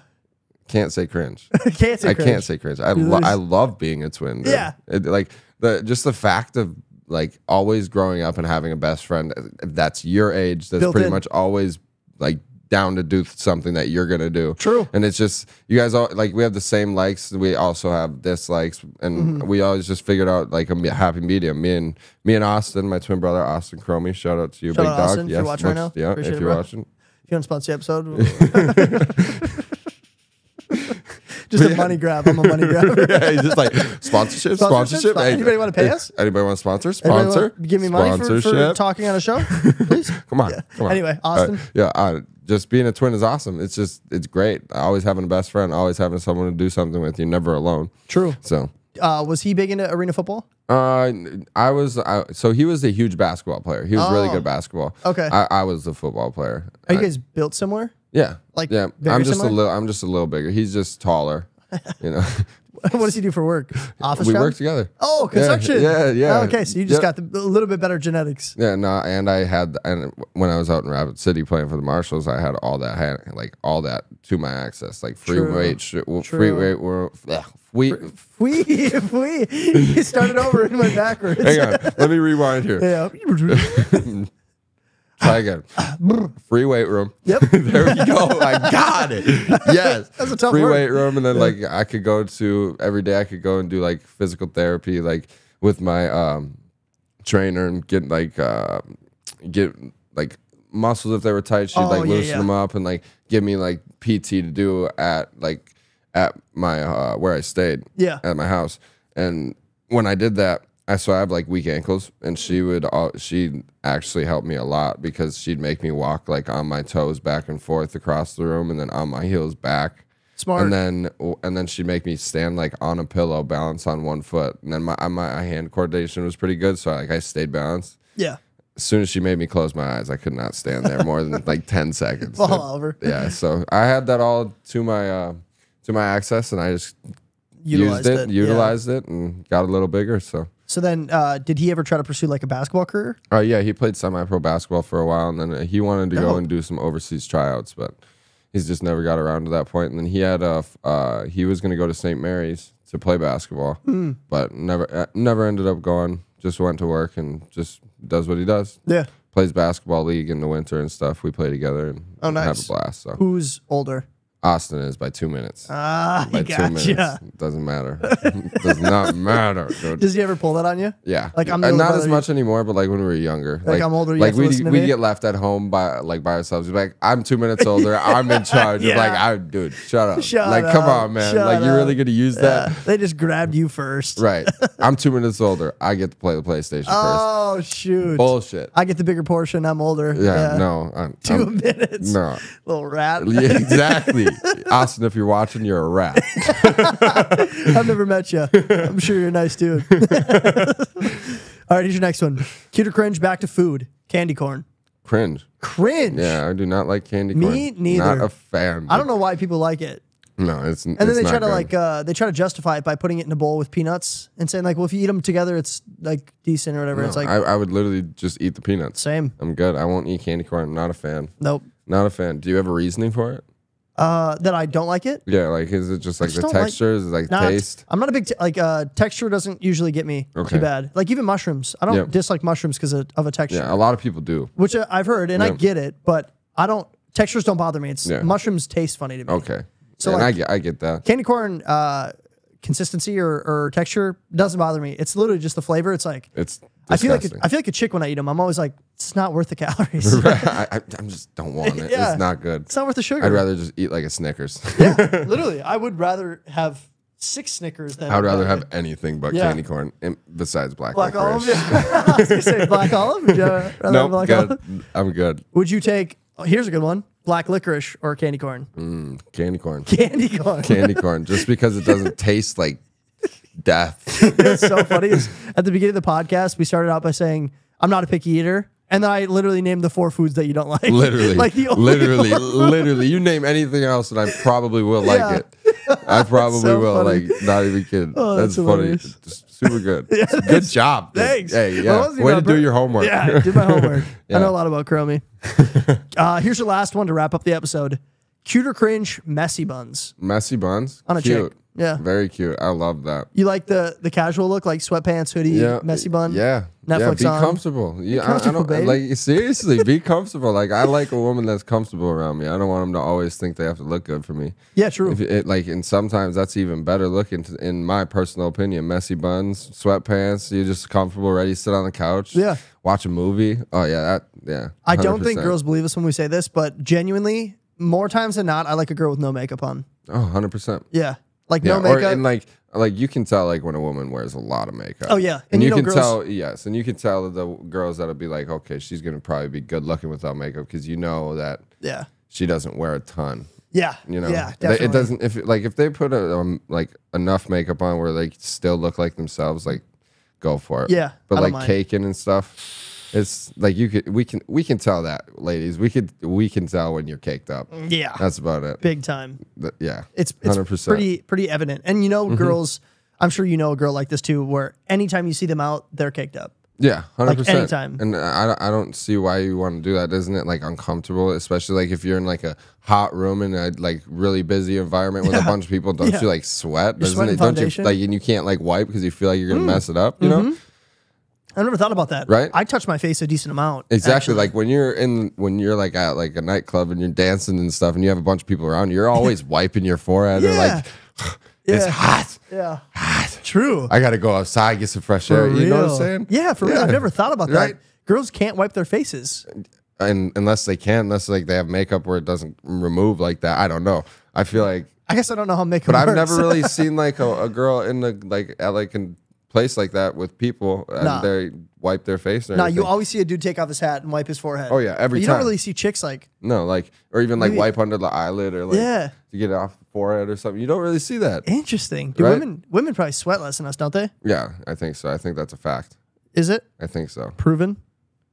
Can't say cringe. can't say I cringe. can't say cringe. I lo I love being a twin. Dude. Yeah, it, like the just the fact of like always growing up and having a best friend that's your age that's Built pretty in. much always like down to do something that you're gonna do. True. And it's just you guys all like we have the same likes. We also have dislikes, and mm-hmm. we always just figured out like a happy medium. Me and me and Austin, my twin brother Austin Chromy. Shout out to you, shout big out dog. Austin, yes, if you're watching right now. Yeah, Appreciate if you're it, watching, if you want to sponsor the episode. Just but a yeah. money grab. I'm a money grab. yeah, he's just like sponsorship, sponsorship. sponsorship. Hey, anybody want to pay hey, us? Anybody want to sponsor? Sponsor. Give me money for, for talking on a show, please. come on. Yeah. Come on. Anyway, Austin. Uh, yeah, uh, just being a twin is awesome. It's just it's great. Always having a best friend. Always having someone to do something with. You're never alone. True. So. Uh, was he big into arena football? Uh, I was. I, so he was a huge basketball player. He was oh. really good at basketball. Okay. I, I was the football player. Are I, you guys built similar? Yeah, like yeah. I'm just similar? a little. I'm just a little bigger. He's just taller. You know. What does he do for work? Office. We job? work together. Oh, construction. Yeah, yeah. yeah. Oh, okay, so you just yep. got the, a little bit better genetics. Yeah, no, and I had, and when I was out in Rapid City playing for the Marshals, I had all that, I had like all that to my access, like free True. weight, True. free weight, world. We, we, we. He started over and went backwards. Hang on, let me rewind here. Yeah. Try again. Free weight room. Yep. there we go. I got it. Yes. That's a tough Free word. weight room. And then like I could go to every day I could go and do like physical therapy, like with my um trainer and get like uh get like muscles if they were tight. She'd oh, like yeah, loosen yeah. them up and like give me like P T to do at like at my uh where I stayed. Yeah. At my house. And when I did that, I so I have like weak ankles, and she would all, she actually helped me a lot because she'd make me walk like on my toes back and forth across the room, and then on my heels back. Smart. And then and then she'd make me stand like on a pillow, balance on one foot, and then my my hand coordination was pretty good, so I, like I stayed balanced. Yeah. As soon as she made me close my eyes, I could not stand there more than like ten seconds. Fall so, over. Yeah. So I had that all to my uh, to my access, and I just utilized used it, it. utilized yeah. it, and got a little bigger. So. So then, uh, did he ever try to pursue like a basketball career? Oh uh, yeah, he played semi-pro basketball for a while, and then he wanted to no. go and do some overseas tryouts, but he's just never got around to that point. And then he had a uh, he was going to go to Saint Mary's to play basketball, mm. but never uh, never ended up going. Just went to work and just does what he does. Yeah, plays basketball league in the winter and stuff. We play together and oh, nice. have a blast. So who's older? Austin is by two minutes. Ah, by gotcha. two minutes. Doesn't matter. Does not matter. Dude. Does he ever pull that on you? Yeah. Like I'm and not as much you. anymore, but like when we were younger. Like, like I'm older. You like we we get left at home by like by ourselves. We're like, I'm two minutes older. I'm in charge. Yeah. Like I dude, shut up. Shut like up. Come on, man. Shut like up. You're really gonna use that? Yeah. They just grabbed you first. Right. I'm two minutes older. I get to play the PlayStation oh, first. Oh shoot. Bullshit. I get the bigger portion. I'm older. Yeah. yeah. No. I'm, two I'm, minutes. No. Little rat. Yeah, exactly. Austin, if you're watching, you're a rat. I've never met you. I'm sure you're a nice dude. All right, here's your next one. Cute or cringe, back to food. Candy corn. Cringe. Cringe. Yeah, I do not like candy corn. Me neither. Not a fan. I don't know why people like it. No, it's and then it's they try to good. like uh, they try to justify it by putting it in a bowl with peanuts and saying like, well, if you eat them together, it's like decent or whatever. No, it's like I, I would literally just eat the peanuts. Same. I'm good. I won't eat candy corn. I'm not a fan. Nope. Not a fan. Do you have a reasoning for it? Uh, that I don't like it. Yeah, like is it just like just the texture? Is it like nah, taste? I'm not a big t like uh texture doesn't usually get me okay. too bad. Like even mushrooms, I don't yep. dislike mushrooms because of, of a texture. Yeah, a lot of people do, which uh, I've heard and yep. I get it, but I don't. Textures don't bother me. It's yeah. mushrooms taste funny to me. Okay, so yeah, like, and I get I get that candy corn uh consistency or, or texture doesn't bother me. It's literally just the flavor. It's like it's. Disgusting. I feel like a, I feel like a chick when I eat them. I'm always like, it's not worth the calories. I, I, I just don't want it. Yeah. It's not good. It's not worth the sugar. I'd rather just eat like a Snickers. Yeah, literally. I would rather have six Snickers than. I'd rather have it. anything but yeah. candy corn, and besides black black licorice. olive. Yeah. I was gonna say black olive. Would you rather nope, black good. olive? I'm good. Would you take? Oh, here's a good one. Black licorice or candy corn? Mm, candy corn. Candy corn. Candy corn. Just because it doesn't taste like. Death. It's so funny. Is at the beginning of the podcast, we started out by saying, I'm not a picky eater. And then I literally named the four foods that you don't like. Literally. Like the only literally, literally. You name anything else, and I probably will yeah. like it. I probably so will. Funny. Like, not even kidding. Oh, that's that's funny. Just super good. Yeah, good job. Thanks. Hey, yeah. Well, way to do your homework. Yeah, I did my homework. Yeah. I know a lot about Chromy. Uh, here's your last one to wrap up the episode. Cute or cringe, messy buns. Messy buns? On a Cute. chick. Yeah. Very cute. I love that. You like the the casual look, like sweatpants, hoodie, yeah. messy bun? Yeah. Netflix yeah, be on. Comfortable. Yeah, be comfortable, I, I don't, babe. Like, seriously, be comfortable. Like, I like a woman that's comfortable around me. I don't want them to always think they have to look good for me. Yeah, true. If it, like, and sometimes that's even better looking, to, in my personal opinion. Messy buns, sweatpants, you're just comfortable, ready to sit on the couch. Yeah. Watch a movie. Oh, yeah. That, yeah. I one hundred percent. Don't think girls believe us when we say this, but genuinely, more times than not, I like a girl with no makeup on. Oh, one hundred percent. Yeah. Like yeah, no makeup, or, and like like you can tell like when a woman wears a lot of makeup. Oh yeah, and, and you, you know, can girls, tell yes, and you can tell the girls that'll be like, okay, she's gonna probably be good looking without makeup because you know that yeah she doesn't wear a ton. Yeah, you know yeah, definitely. It doesn't if like if they put a, um, like enough makeup on where they still look like themselves, like go for it. Yeah, but I like don't mind. caking and stuff. It's like you could we can we can tell that, ladies. We could we can tell when you're caked up. Yeah. That's about it. Big time. But yeah. It's it's one hundred percent. pretty pretty evident. And you know mm-hmm. girls, I'm sure you know a girl like this too, where anytime you see them out, they're caked up. Yeah, one hundred percent. Like anytime. And I, I don't see why you want to do that. Isn't it like uncomfortable, especially like if you're in like a hot room and a like really busy environment with yeah. a bunch of people, don't yeah. you like sweat? You're sweating it, don't foundation. You like and you can't like wipe because you feel like you're going to mm. mess it up, you mm-hmm. know? I never thought about that. Right? I touch my face a decent amount. Exactly. Actually. Like when you're in, when you're like at like a nightclub and you're dancing and stuff, and you have a bunch of people around, you're always wiping your forehead. Yeah. Or like it's yeah. hot. Yeah. Hot. True. I got to go outside, get some fresh for air. Real. You know what I'm saying? Yeah. For yeah. real. I've never thought about that. Right? Girls can't wipe their faces, and unless they can, unless like they have makeup where it doesn't remove like that. I don't know. I feel like I guess I don't know how makeup. But works. I've never really seen like a, a girl in the like at like an. place like that with people and nah. they wipe their face. No, nah, you always see a dude take off his hat and wipe his forehead. Oh yeah, every you time. You don't really see chicks like no, like or even like maybe, wipe under the eyelid or like yeah. to get it off the forehead or something. You don't really see that. Interesting. Do right? women women probably sweat less than us, don't they? Yeah, I think so. I think that's a fact. Is it? I think so. Proven?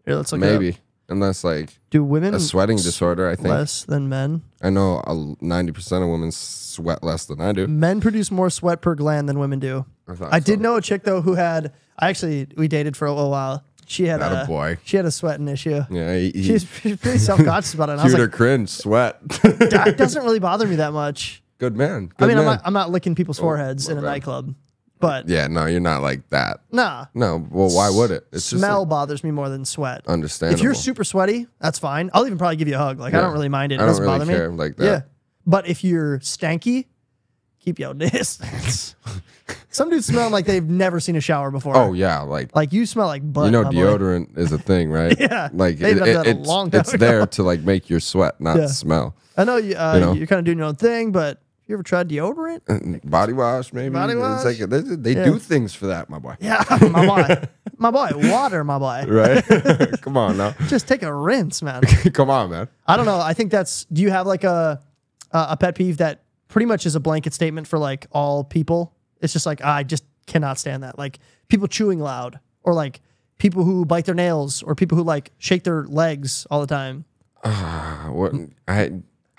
Here, let's look maybe. It up. Unless like do women a sweating disorder? I think less than men. I know ninety percent of women sweat less than I do. Men produce more sweat per gland than women do. I, I so. did know a chick though who had. I actually we dated for a little while. She had Not a, a boy. She had a sweating issue. Yeah, he, he, she's pretty self conscious about it. And I was like, cringe sweat. It doesn't really bother me that much. Good man. Good I mean, man. I'm not, I'm not licking people's oh, foreheads in a bad. nightclub. But yeah, no, you're not like that. Nah. No, well, why would it? It's smell just like, bothers me more than sweat. Understandable. If you're super sweaty, that's fine. I'll even probably give you a hug. Like yeah. I don't really mind it. It I don't doesn't really bother care me. Like that. Yeah. But if you're stanky, keep your distance. Some dudes smell like they've never seen a shower before. Oh yeah, like like you smell like butt. You know, deodorant is a thing, right? Yeah, like they've it, done that it, a long time. It's ago. There to like make your sweat, not yeah. smell. I know you, uh, you know? You're kind of doing your own thing, but you ever tried deodorant? Body wash, maybe. Body wash. It's like, they they yeah. do things for that, my boy. Yeah, my boy, my boy, water, my boy. Right? Come on now. Just take a rinse, man. Come on, man. I don't know. I think that's. Do you have like a uh, a pet peeve that pretty much is a blanket statement for like all people? It's just like, I just cannot stand that. Like people chewing loud, or like people who bite their nails, or people who like shake their legs all the time. Uh, what I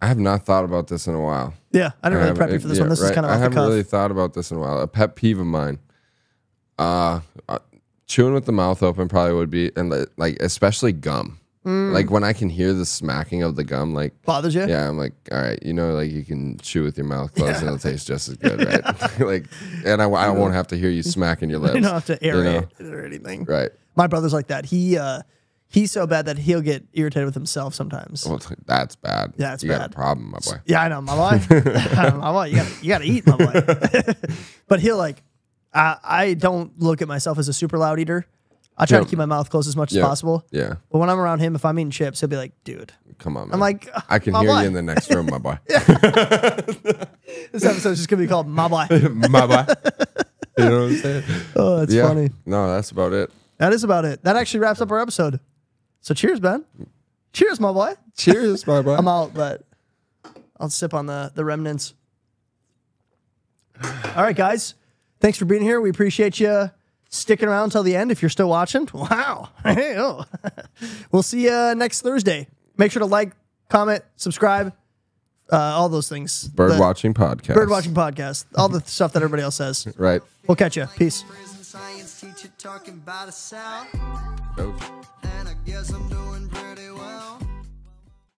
I have not thought about this in a while. Yeah, I didn't really I prep you for this yeah, one. This right. is kind of off the cuff. I haven't really thought about this in a while. A pet peeve of mine, uh, uh, chewing with the mouth open probably would be, and like especially gum. Mm. Like when I can hear the smacking of the gum, like bothers you. Yeah, I'm like, all right, you know, like you can chew with your mouth closed yeah. and it'll taste just as good, right? Yeah. Like, and I, I won't have to hear you smacking your lips. You don't have to aerate you know? Or anything, right? My brother's like that. He uh, he's so bad that he'll get irritated with himself sometimes. Well, that's bad. Yeah, that's you bad. Got a problem, my boy. Yeah, I know, my boy. I know, my boy, you gotta, you gotta eat, my boy. But he'll like, I I don't look at myself as a super loud eater. I try yep. to keep my mouth closed as much yep. as possible. Yeah. But when I'm around him, if I'm eating chips, he'll be like, dude. Come on, man. I'm like, oh, I can hear boy. You in the next room, my boy. This episode's just going to be called My Boy. My Boy. You know what I'm saying? Oh, that's yeah. funny. No, that's about it. That is about it. That actually wraps up our episode. So cheers, Ben. Cheers, my boy. Cheers, my boy. I'm out, but I'll sip on the, the remnants. All right, guys. Thanks for being here. We appreciate you. Sticking around till the end if you're still watching. Wow. Hey, oh. We'll see you next Thursday. Make sure to like, comment, subscribe, uh, all those things. Birdwatching Podcast. Birdwatching Podcast. All the stuff that everybody else says. Right. We'll catch you. Peace. And I guess I'm doing